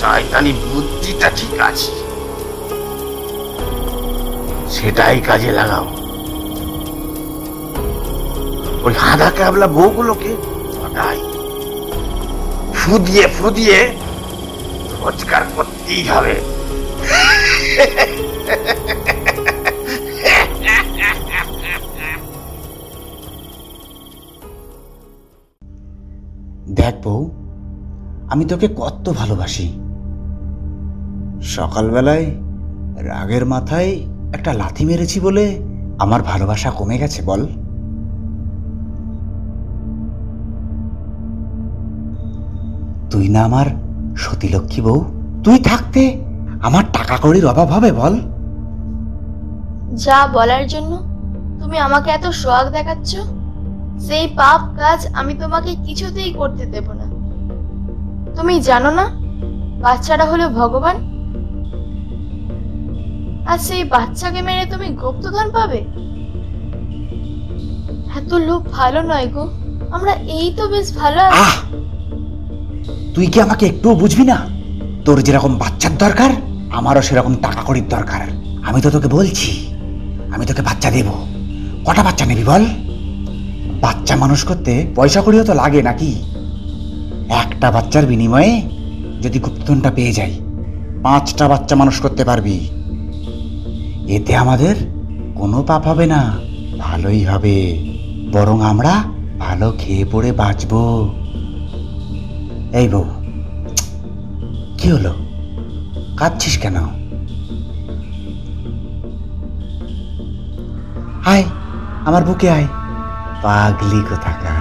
শয়তানি বুদ্ধিটা ঠিক আছে, সেটাই কাজে লাগাও। ওই হাঁদা ক্যাবলা বউগুলোকে হটাই, ফুদিয়ে ফুদিয়ে রোজগার করতেই হবে। দেখ বউ, আমি তোকে কত ভালোবাসি। সকালবেলায় রাগের মাথায় একটা লাথি মেরেছি বলে আমার ভালোবাসা কমে গেছে বল? তুই না আমার সতীলক্ষ্মী বউ, তুই থাকতে আমার টাকা কড়ির অভাব হবে বল? যা বলার জন্য তুমি আমাকে এত সোয়াগ দেখাচ্ছ, সেই পাপ কাজ আমি তোমাকে কিছুতেই করতে দেব না। তুমি জানো না বাচ্চাটা হলো ভগবান, আর সেই বাচ্চাকে মেরে তুমি গুপ্তধন পাবে? এত লোক ভালো নয় গো, আমরা এই তো বেশ ভালো। তুই কি আমাকে একটু বুঝবি না? তোর যেরকম বাচ্চার দরকার, আমারও সেরকম টাকা কড়ির দরকার। আমি তো তোকে বলছি, আমি তোকে বাচ্চা দেব। কটা বাচ্চা নেবি বল? বাচ্চা মানুষ করতে পয়সা কড়িও তো লাগে নাকি? একটা বাচ্চার বিনিময়ে যদি গুপ্তধনটা পেয়ে যাই, 5টা বাচ্চা মানুষ করতে পারবি। এতে আমাদের কোনো পাপ হবে না, ভালোই হবে, বরং আমরা ভালো খেয়ে পড়ে বাঁচব। এই বউ, কি হলো, কাঁদছিস কেন? আয় আমার বুকে আয়, পাগলি কোথাকার।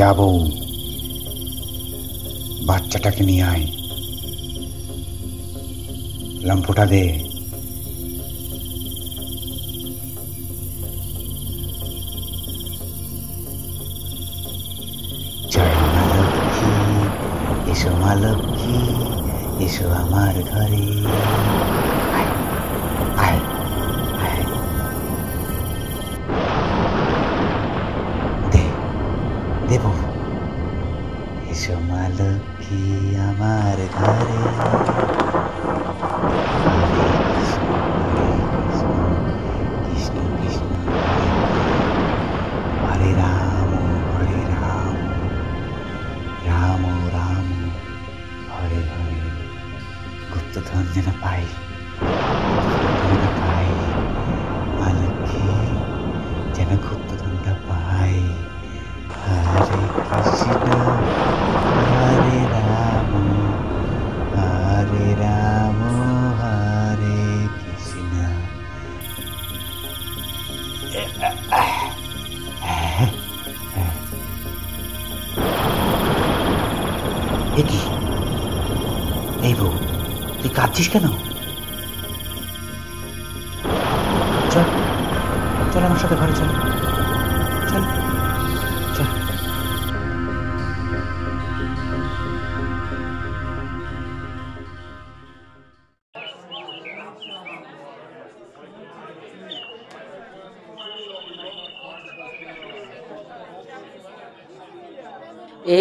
যাবো, বাচ্চাটাকে নিয়ে আয়, লম্পটা দে। জয় মা লক্ষ্মী, এসো মা লক্ষ্মী, এসো আমার ঘরে। দেবো, এসো মা লক্ষ্মী আমার ঘরে। কৃষ্ণ কৃষ্ণ হরে রাম রাম রাম হরে হরে। গুপ্তধন যেন পাই, মা লক্ষ্মী যেন গুপ্তধনটা পাই। Hare Krishna, Hare Rama, Hare Rama, Hare Krishna. একি, এই বউ তুই কাঁদছিস কেন? চল চল আমার সাথে ঘরে চল।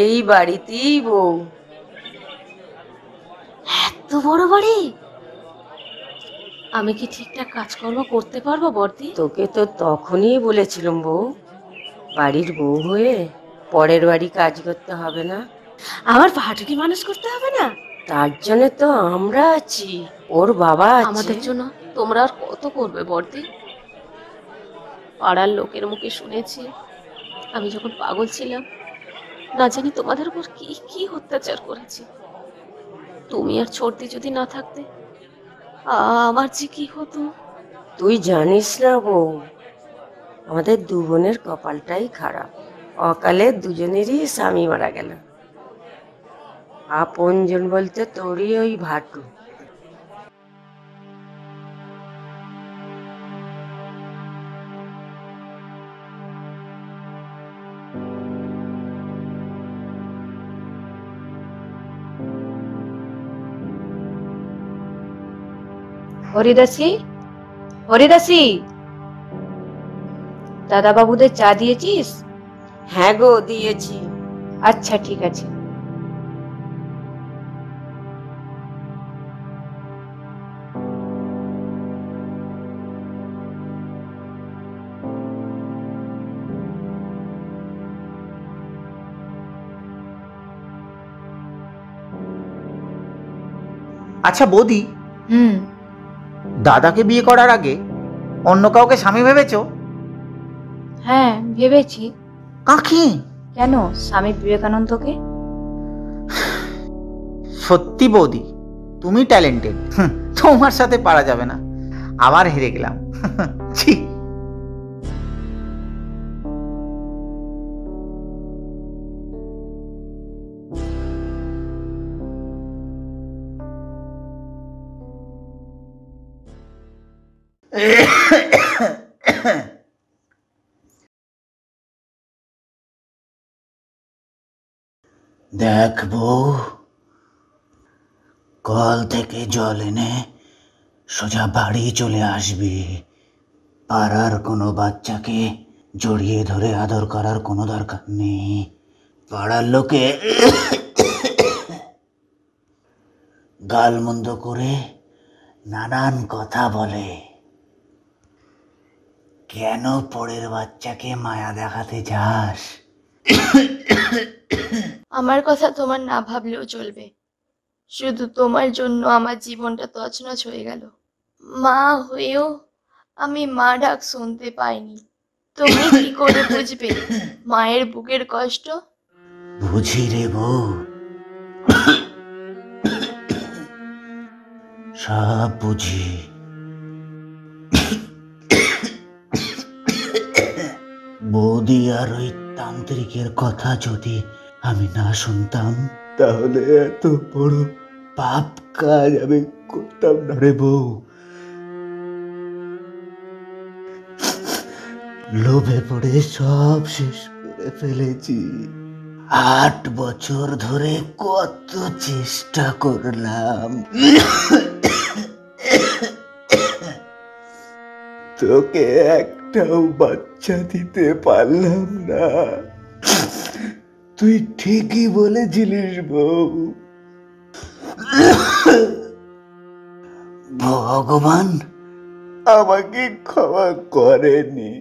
এই বাড়িতেই বউ। এত বড় বাড়ি, আমি কি ঠিকঠাক কাজকর্ম করতে পারবো বর্দি? তোকে তো তখনই বলেছিলাম বউ, বাড়ির বউ হয়ে পরের বাড়ি কাজ করতে হবে না, আমার ফাটুকি মানুষ করতে হবে না। তার জন্য তো আমরা আছি, ওর বাবা আছে। আমাদের জন্য তোমরা আর কত করবে বর্দি? পাড়ার লোকের মুখে শুনেছি আমি যখন পাগল ছিলাম, না জানি তোমাদের উপর কি কি অত্যাচার করেছি। তুমি আর ছোটদি যদি না থাকতে, আমার যে কি হতো তুই জানিস না বউ। আমাদের দু বোনের কপালটাই খারাপ, অকালে দুজনেরই স্বামী মারা গেল। আপনজন বলতে তোরই ওই ভাটু। হরিদাসী, হরিদাসী, দাদা বাবুদের চা দিয়েছিস? হ্যাঁ গো দিয়েছি। আচ্ছা ঠিক আছে। আচ্ছা বৌদি, দাদাকে বিয়ে করার আগে অন্য কাউকে স্বামী ভেবেছো? হ্যাঁ ভেবেছি। কাকে? কেন, স্বামী বিবেকানন্দকে। সত্যি বৌদি তুমি ট্যালেন্টেড, তোমার সাথে পারা যাবে না। আবার হেরে গেলাম। দেখ বউ, কল থেকে জল এনে সোজা বাড়ি চলে আসবি। পাড়ার কোনো বাচ্চাকে জড়িয়ে ধরে আদর করার কোনো দরকার নেই। পাড়ার লোকে গালমন্দ করে নানান কথা বলে। কেন পরের বাচ্চাকে মায়া দেখাতে যাস? আমার কথা তোমার না ভাবলেও চলবে। শুধু তোমার জন্য আমার জীবনটা তছনছ হয়ে গেল। মা হয়েও আমি মা ডাক শুনতে পাইনি। তুমি কি করে বুঝবে মায়ের বুকের কষ্ট? বুঝি রে বউ, সব বুঝি। বৌদি আর ওই তান্ত্রিকের কথা যদি আমি না শুনতাম তাহলে এত বড় পাপ কাজ আমি করতাম না রে বউ। লোভে পড়ে সব শেষ করে ফেলেছি। 8 বছর ধরে কত চেষ্টা করলাম, তোকে একটাও বাচ্চা দিতে পারলাম না। তুই ঠিকই বলেছিলিস বউ, ভগবান আমাকে ক্ষমা করেনি।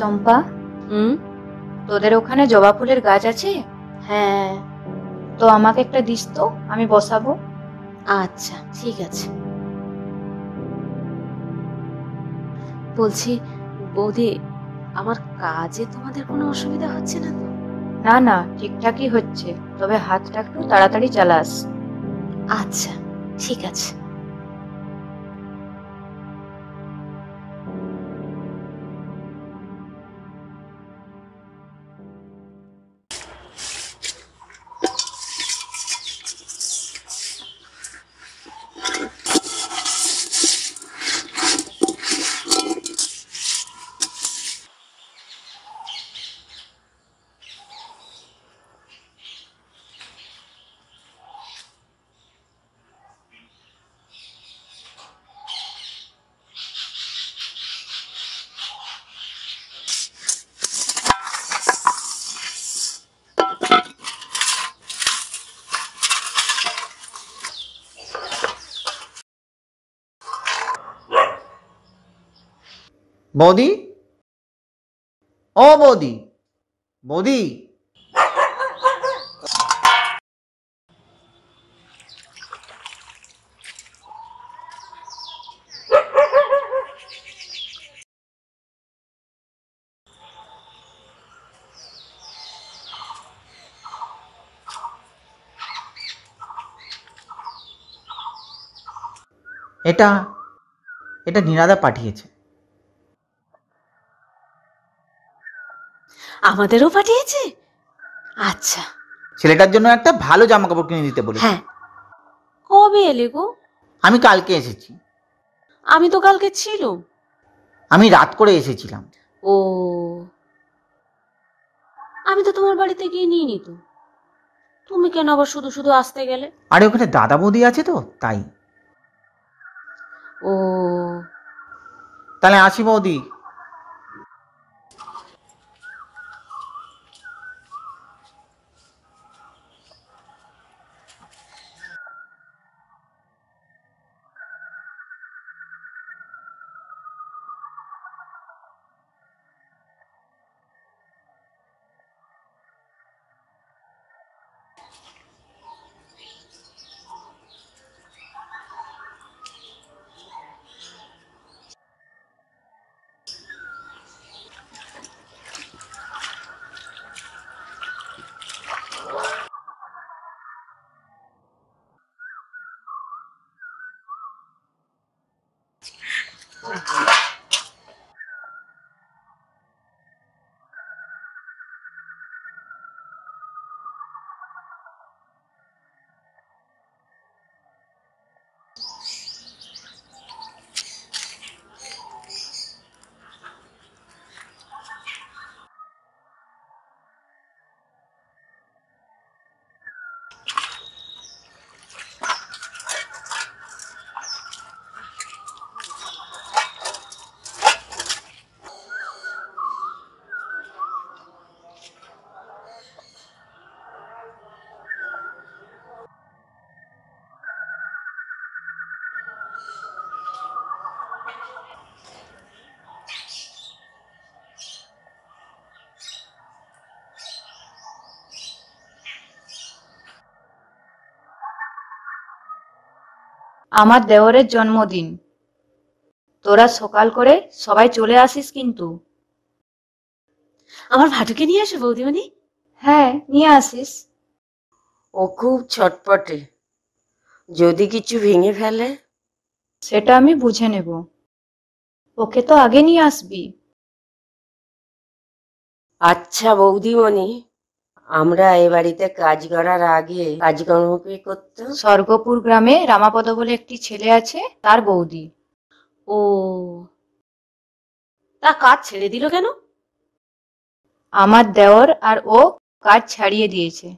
চম্পা, তোদের ওখানে জবা ফুলের গাছ আছে? হ্যাঁ, তো আমাকে একটা দিস তো, আমি বসাবো। আচ্ছা ঠিক আছে। বলছি বৌদি, আমার কাজে তোমাদের কোনো অসুবিধা হচ্ছে না তো? না না, ঠিকঠাকই হচ্ছে, তবে হাতটা একটু তাড়াতাড়ি চালাস। আচ্ছা ঠিক আছে। বৌদি, ও বৌদি, বৌদি এটা নীরাদা পাঠিয়েছে। আমাদেরও পাঠিয়েছে? আচ্ছা, ছেলেটার জন্য একটা ভালো জামা কাপড় কিনে দিতে বলেছে। হ্যাঁ, কবে এলে গো? আমি কালকে এসেছি। আমি তো কালকে ছিলাম। আমি রাত করে এসেছিলাম। ও, আমি তো তোমার বাড়িতে গিয়ে নিয়ে নিত। তুমি কেন আবার শুধু শুধু আসতে গেলে? আরে ওখানে দাদা বৌদি আছে তো, তাই। ও, তাহলে আসি বৌদি। আমার দেওরের জন্মদিন, তোরা সকাল করে সবাই চলে আসিস কিন্তু। আমার ভাটুকে নিয়ে আসো বৌদিমণি। হ্যাঁ, নিয়ে আসিস। ও খুব ছটপটে, যদি কিছু ভেঙে ফেলে? সেটা আমি বুঝে নেব, ওকে তো আগে নিয়ে আসবি। আচ্ছা বৌদিমণি, আমরা এ বাড়িতে কাজ করার আগে কাজকর্ম কি করতাম? স্বর্গপুর গ্রামে রামাপদ বলে একটি ছেলে আছে, তার বৌদি। ও, তা কাজ ছেড়ে দিল কেন? আমার দেওর আর ও কাজ ছাড়িয়ে দিয়েছে,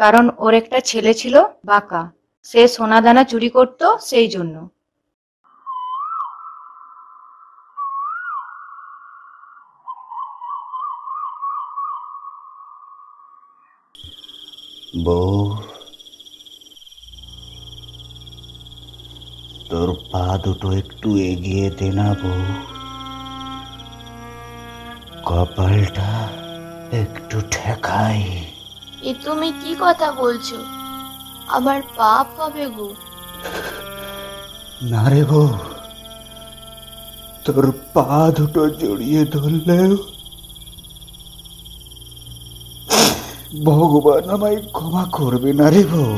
কারণ ওর একটা ছেলে ছিল বাঁকা, সে সোনাদানা চুরি করত, সেই জন্য। বৌ, তোর পা দুটো একটু এগিয়ে দে না বৌ, কপালটা একটু ঠেকাই। এ তুমি কি কথা বলছো? আমার পাপ হবে গো। না রে বৌ, তোর পা দুটো জড়িয়ে ধরলেও ভগবান আমায় ক্ষমা করবে না রে বৌ।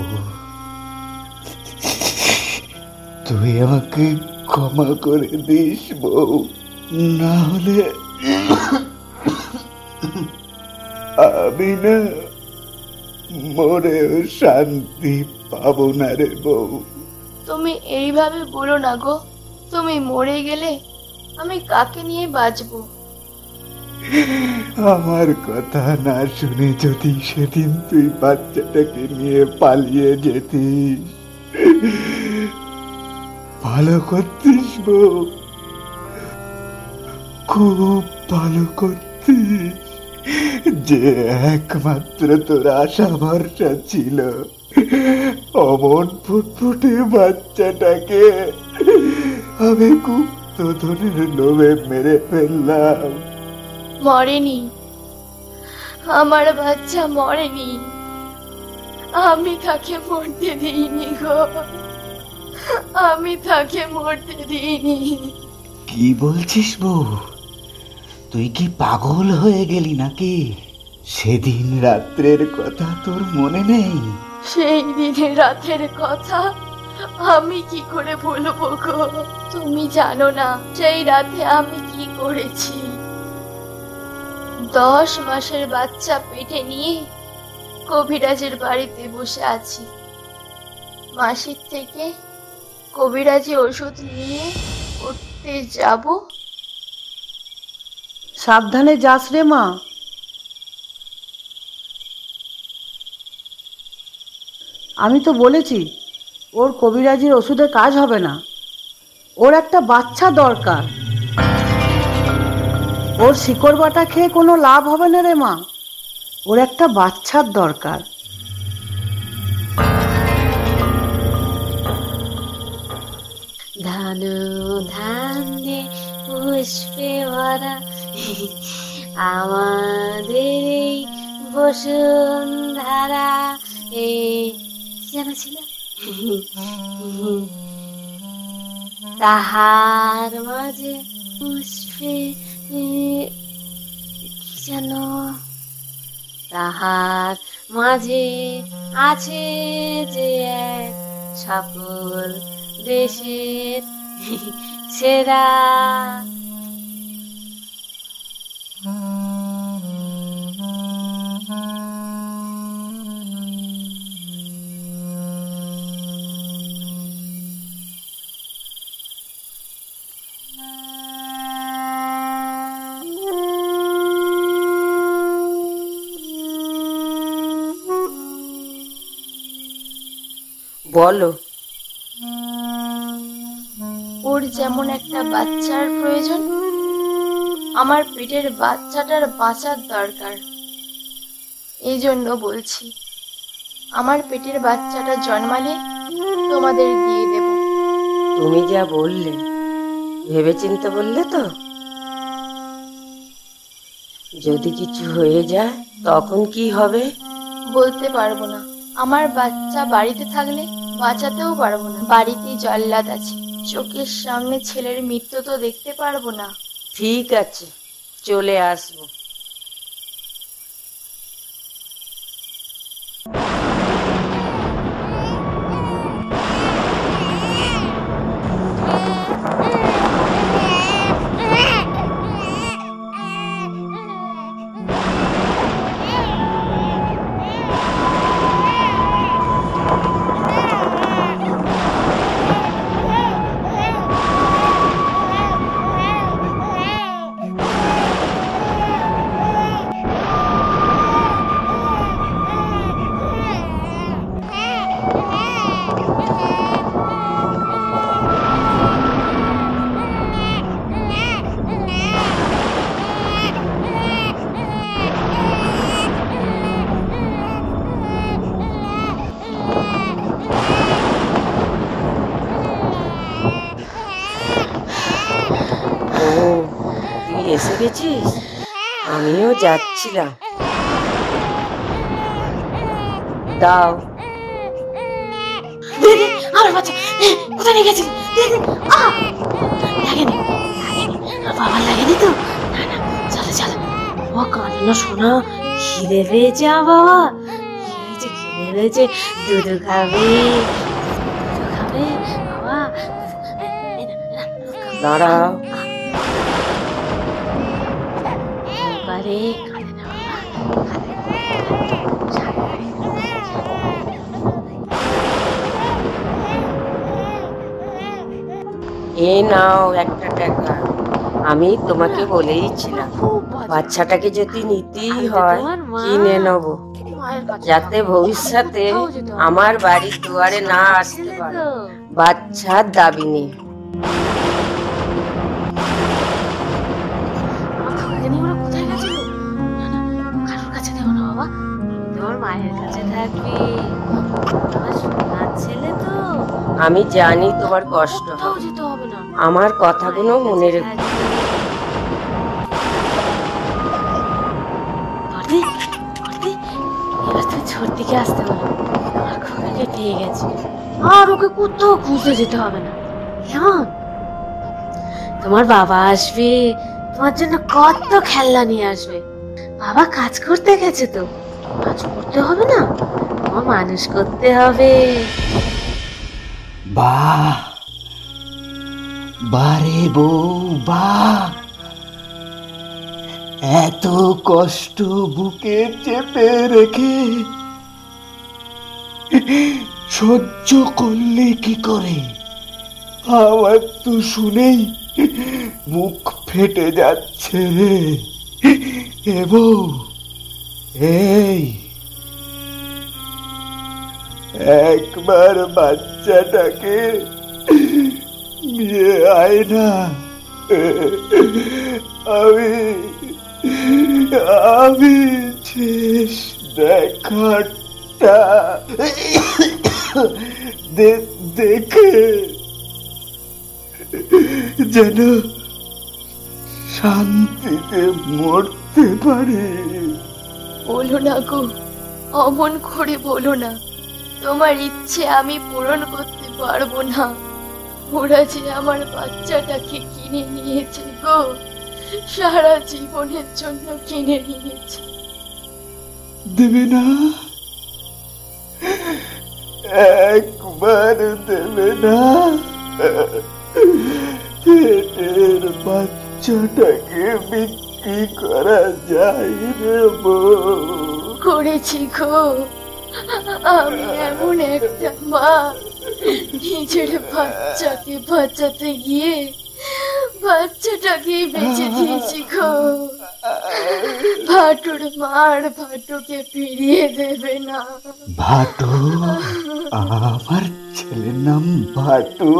তুই আমাকে ক্ষমা করে দিস বৌ, না হলে আমি না মরেও শান্তি পাবো না রে বৌ। তুমি এইভাবে বলো না গো, তুমি মরে গেলে আমি কাকে নিয়ে বাঁচবো? আমার কথা না শুনে যদি সেদিন তুই বাচ্চাটাকে নিয়ে পালিয়ে যেতিস, ভালো করতিস বৌ, খুব ভালো করতিস। যে একমাত্র তোর আশা ভরসা ছিল, অমন ফুটফুটে বাচ্চাটাকে আমি গুপ্তধনের লোভে মেরে ফেললাম। মরেনি আমার বাচ্চা, মরেনি, আমি তাকে মরতে দিইনি গো, আমি তাকে মরতে দিইনি। কি বলছিস বৌ, তুই কি পাগল হয়ে গেলি নাকি? সেদিন রাত্রের কথা তোর মনে নেই? সেই দিনের রাতের কথা আমি কি করে বলবো গো, তুমি জানো না সেই রাতে আমি কি করেছি। 10 মাসের বাচ্চা পেটে নিয়ে কবিরাজের বাড়িতে বসে আছি। মাসির থেকে কবিরাজি ওষুধ নিয়ে উঠতে যাব। সাবধানে যাস রে মা। আমি তো বলেছি ওর কবিরাজির ওষুধে কাজ হবে না, ওর একটা বাচ্চা দরকার। ওর শিকড় বাটা খেয়ে কোনো লাভ হবে না রে মা, ওর একটা বাচ্চার দরকার। ধনু ধানে পুষ্পে ভরা আমাদের এই বসুন্ধরা। তাহার মাঝে পুষ্পে যেন, তাহার মাঝে আছে যে এক সকল দেশের সেরা। বলো, ওর যেমন একটা বাচ্চার প্রয়োজন, আমার পেটের বাচ্চাটার বাঁচার দরকার। এই জন্য বলছি, আমার পেটের বাচ্চাটা জন্মালে তোমাদের দিয়ে দেব। তুমি যা বললে ভেবেচিন্তে বললে তো? যদি কিছু হয়ে যায় তখন কি হবে? বলতে পারবো না। আমার বাচ্চা বাড়িতে থাকলে বাঁচাতেও পারবো না। বাড়িতে জল্লাদ আছে, চোখের সামনে ছেলের মৃত্যু তো দেখতে পারবো না। ঠিক আছে, চলে আসবো। আমিও যাচ্ছিলাম। দাও দিদি, আমার বাচ্চা কোথায় নিয়ে গেছিল? বাবা লাগেনি তো? না না, চলো চলো। ও কাঁদনা শোনা, খিদে পেয়েছে। আর বাবা খিদে পেয়েছে, দুধ খাবে? দুধ খাবে বাবা? দাঁড়াও, এ নাও 1 টাকা। আমি তোমাকে বলেইছিলাম বাচ্চাটাকে যদি নিতেই হয় কিনে নেবো, যাতে ভবিষ্যতে আমার বাড়ির দুয়ারে না আসতে পারে। বাচ্চার দাবি নেই। আমি জানি তোমার কষ্ট, আমার কথাগুলো মনে রেখো। আর ওকে কোথাও খুঁজে যেতে হবে না, কেমন? তোমার বাবা আসবে, তোমার জন্য কত খেলনা নিয়ে আসবে। বাবা কাজ করতে গেছে তো, কাজ করতে হবে না, মানুষ করতে হবে। बा बारे बউ বা এত কষ্ট বুকে চেপে রেখে সহ্য করলে কি করে? আওয়াজ তো শুনেই মুখ ফেটে যাচ্ছে রে। এ বউ, এই একবার বাচ্চাটাকে নিয়ে আয় না, আমি শেষ দেখাটা দেখে যেন শান্তিতে মরতে পারে। বলো না গো, অমন করে বলো না। তোমার ইচ্ছে আমি পূরণ করতে পারবো না। ওরা যে আমার বাচ্চাটাকে কিনে নিয়েছে গো, সারা জীবনের জন্য কিনে নিয়েছে। দেবে না, একবার দেবে না? পেটের বাচ্চাটাকে বিক্রি করা যায় রে বউ? করেছি গো, আমি এমন একটা মা, নিজের বাচ্চাকে বাঁচাতে গিয়ে বাচ্চাটাকে বেঁচে দিয়েছি গো। ভাটুর মার ভাটুকে ফিরিয়ে দেবে না। ভাটু? আমার ছেলের নাম ভাটু?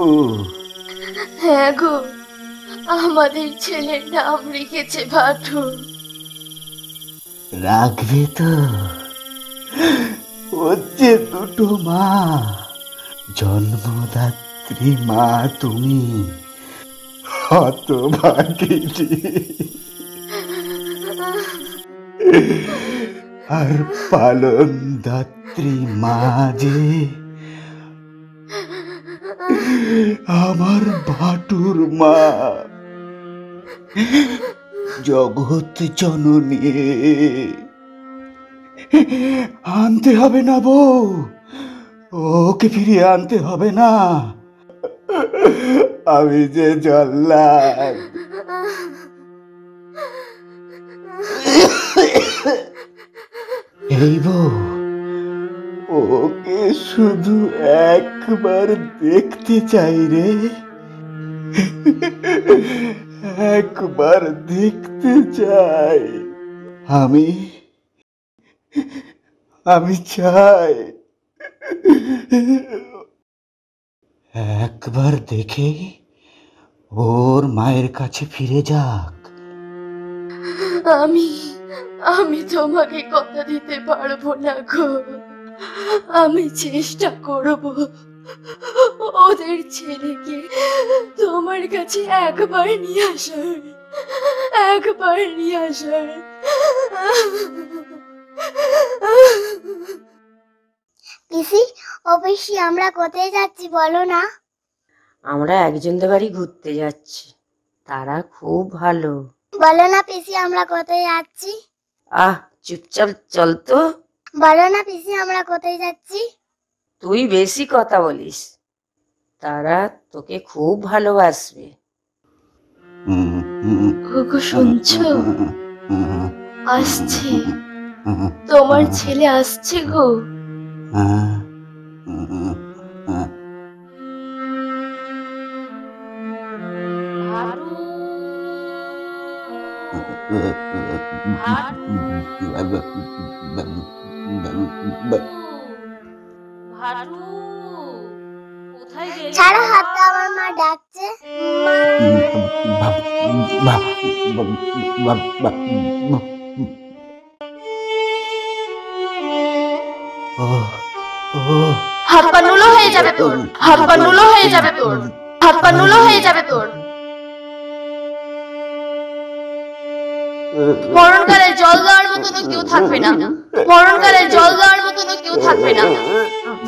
হ্যাঁ গো, আমাদের ছেলের নাম রেখেছে ভাটু। রাখবে তো? হচ্ছে দুটো মা, জন্মদাত্রী মা তুমি। আর পালন দাত্রী মা যে আমার ভাটুর মা, জগৎ জননী। আনতে হবে না বউ, ওকে ফিরিয়ে আনতে হবে না। আমি যে জল্লাদ, এই বউ, ওকে শুধু একবার দেখতে চাই রে, একবার দেখতে চাই। আমি চাই একবার দেখে ওর মায়ের কাছে ফিরে যাক। আমি তোমাকে কথা দিতে পারবো না গো। আমি চেষ্টা করব ওদের ছেলেকে তোমার কাছে একবার নিয়ে আসার। পিসি, ও পিসি, আমরা কোথায় যাচ্ছি বলো না? আমরা একজনদের বাড়ি ঘুরতে যাচ্ছি, তারা খুব ভালো। বলো না পিসি, আমরা কোথায় যাচ্ছি? আহ, চুপচাপ চল তো। বলো না পিসি, আমরা কোথায় যাচ্ছি? তুই বেশি কথা বলিস, তারা তোকে খুব ভালোবাসবে। ওগো শুনছো? আসছে, তোমার ছেলে আসছে গো। ছাড়া হাতটা, আমার মা ডাকছে। হাত পা নুলো হয়ে যাবে তোর। মরণকালে জল দেওয়ার মতো কেউ থাকবে না,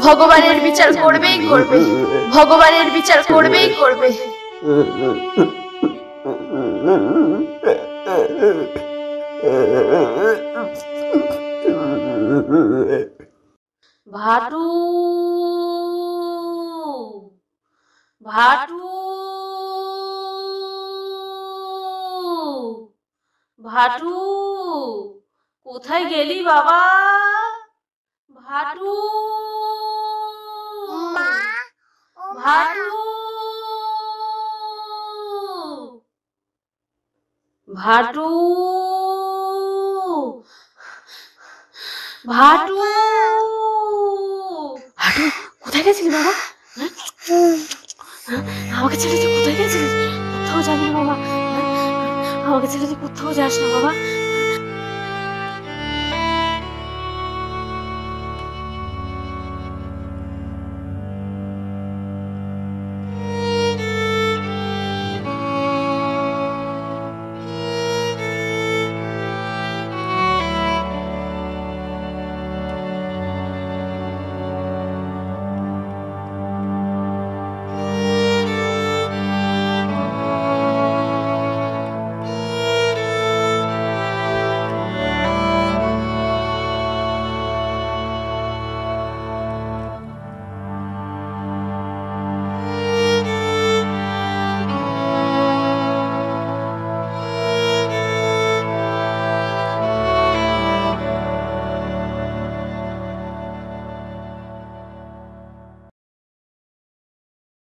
ভগবানের বিচার করবেই করবে, ভাটু भाटू भाटू कोथाय गेली बाबा? भाटू भाटू भाटू भाटू भाटू कोथाय गेली बाबा? আমাকে ছেড়ে তুই কোথায় গেছিস? কোথাও যাবি না বাবা, আমাকে ছেড়ে তুই কোথাও যাস না বাবা।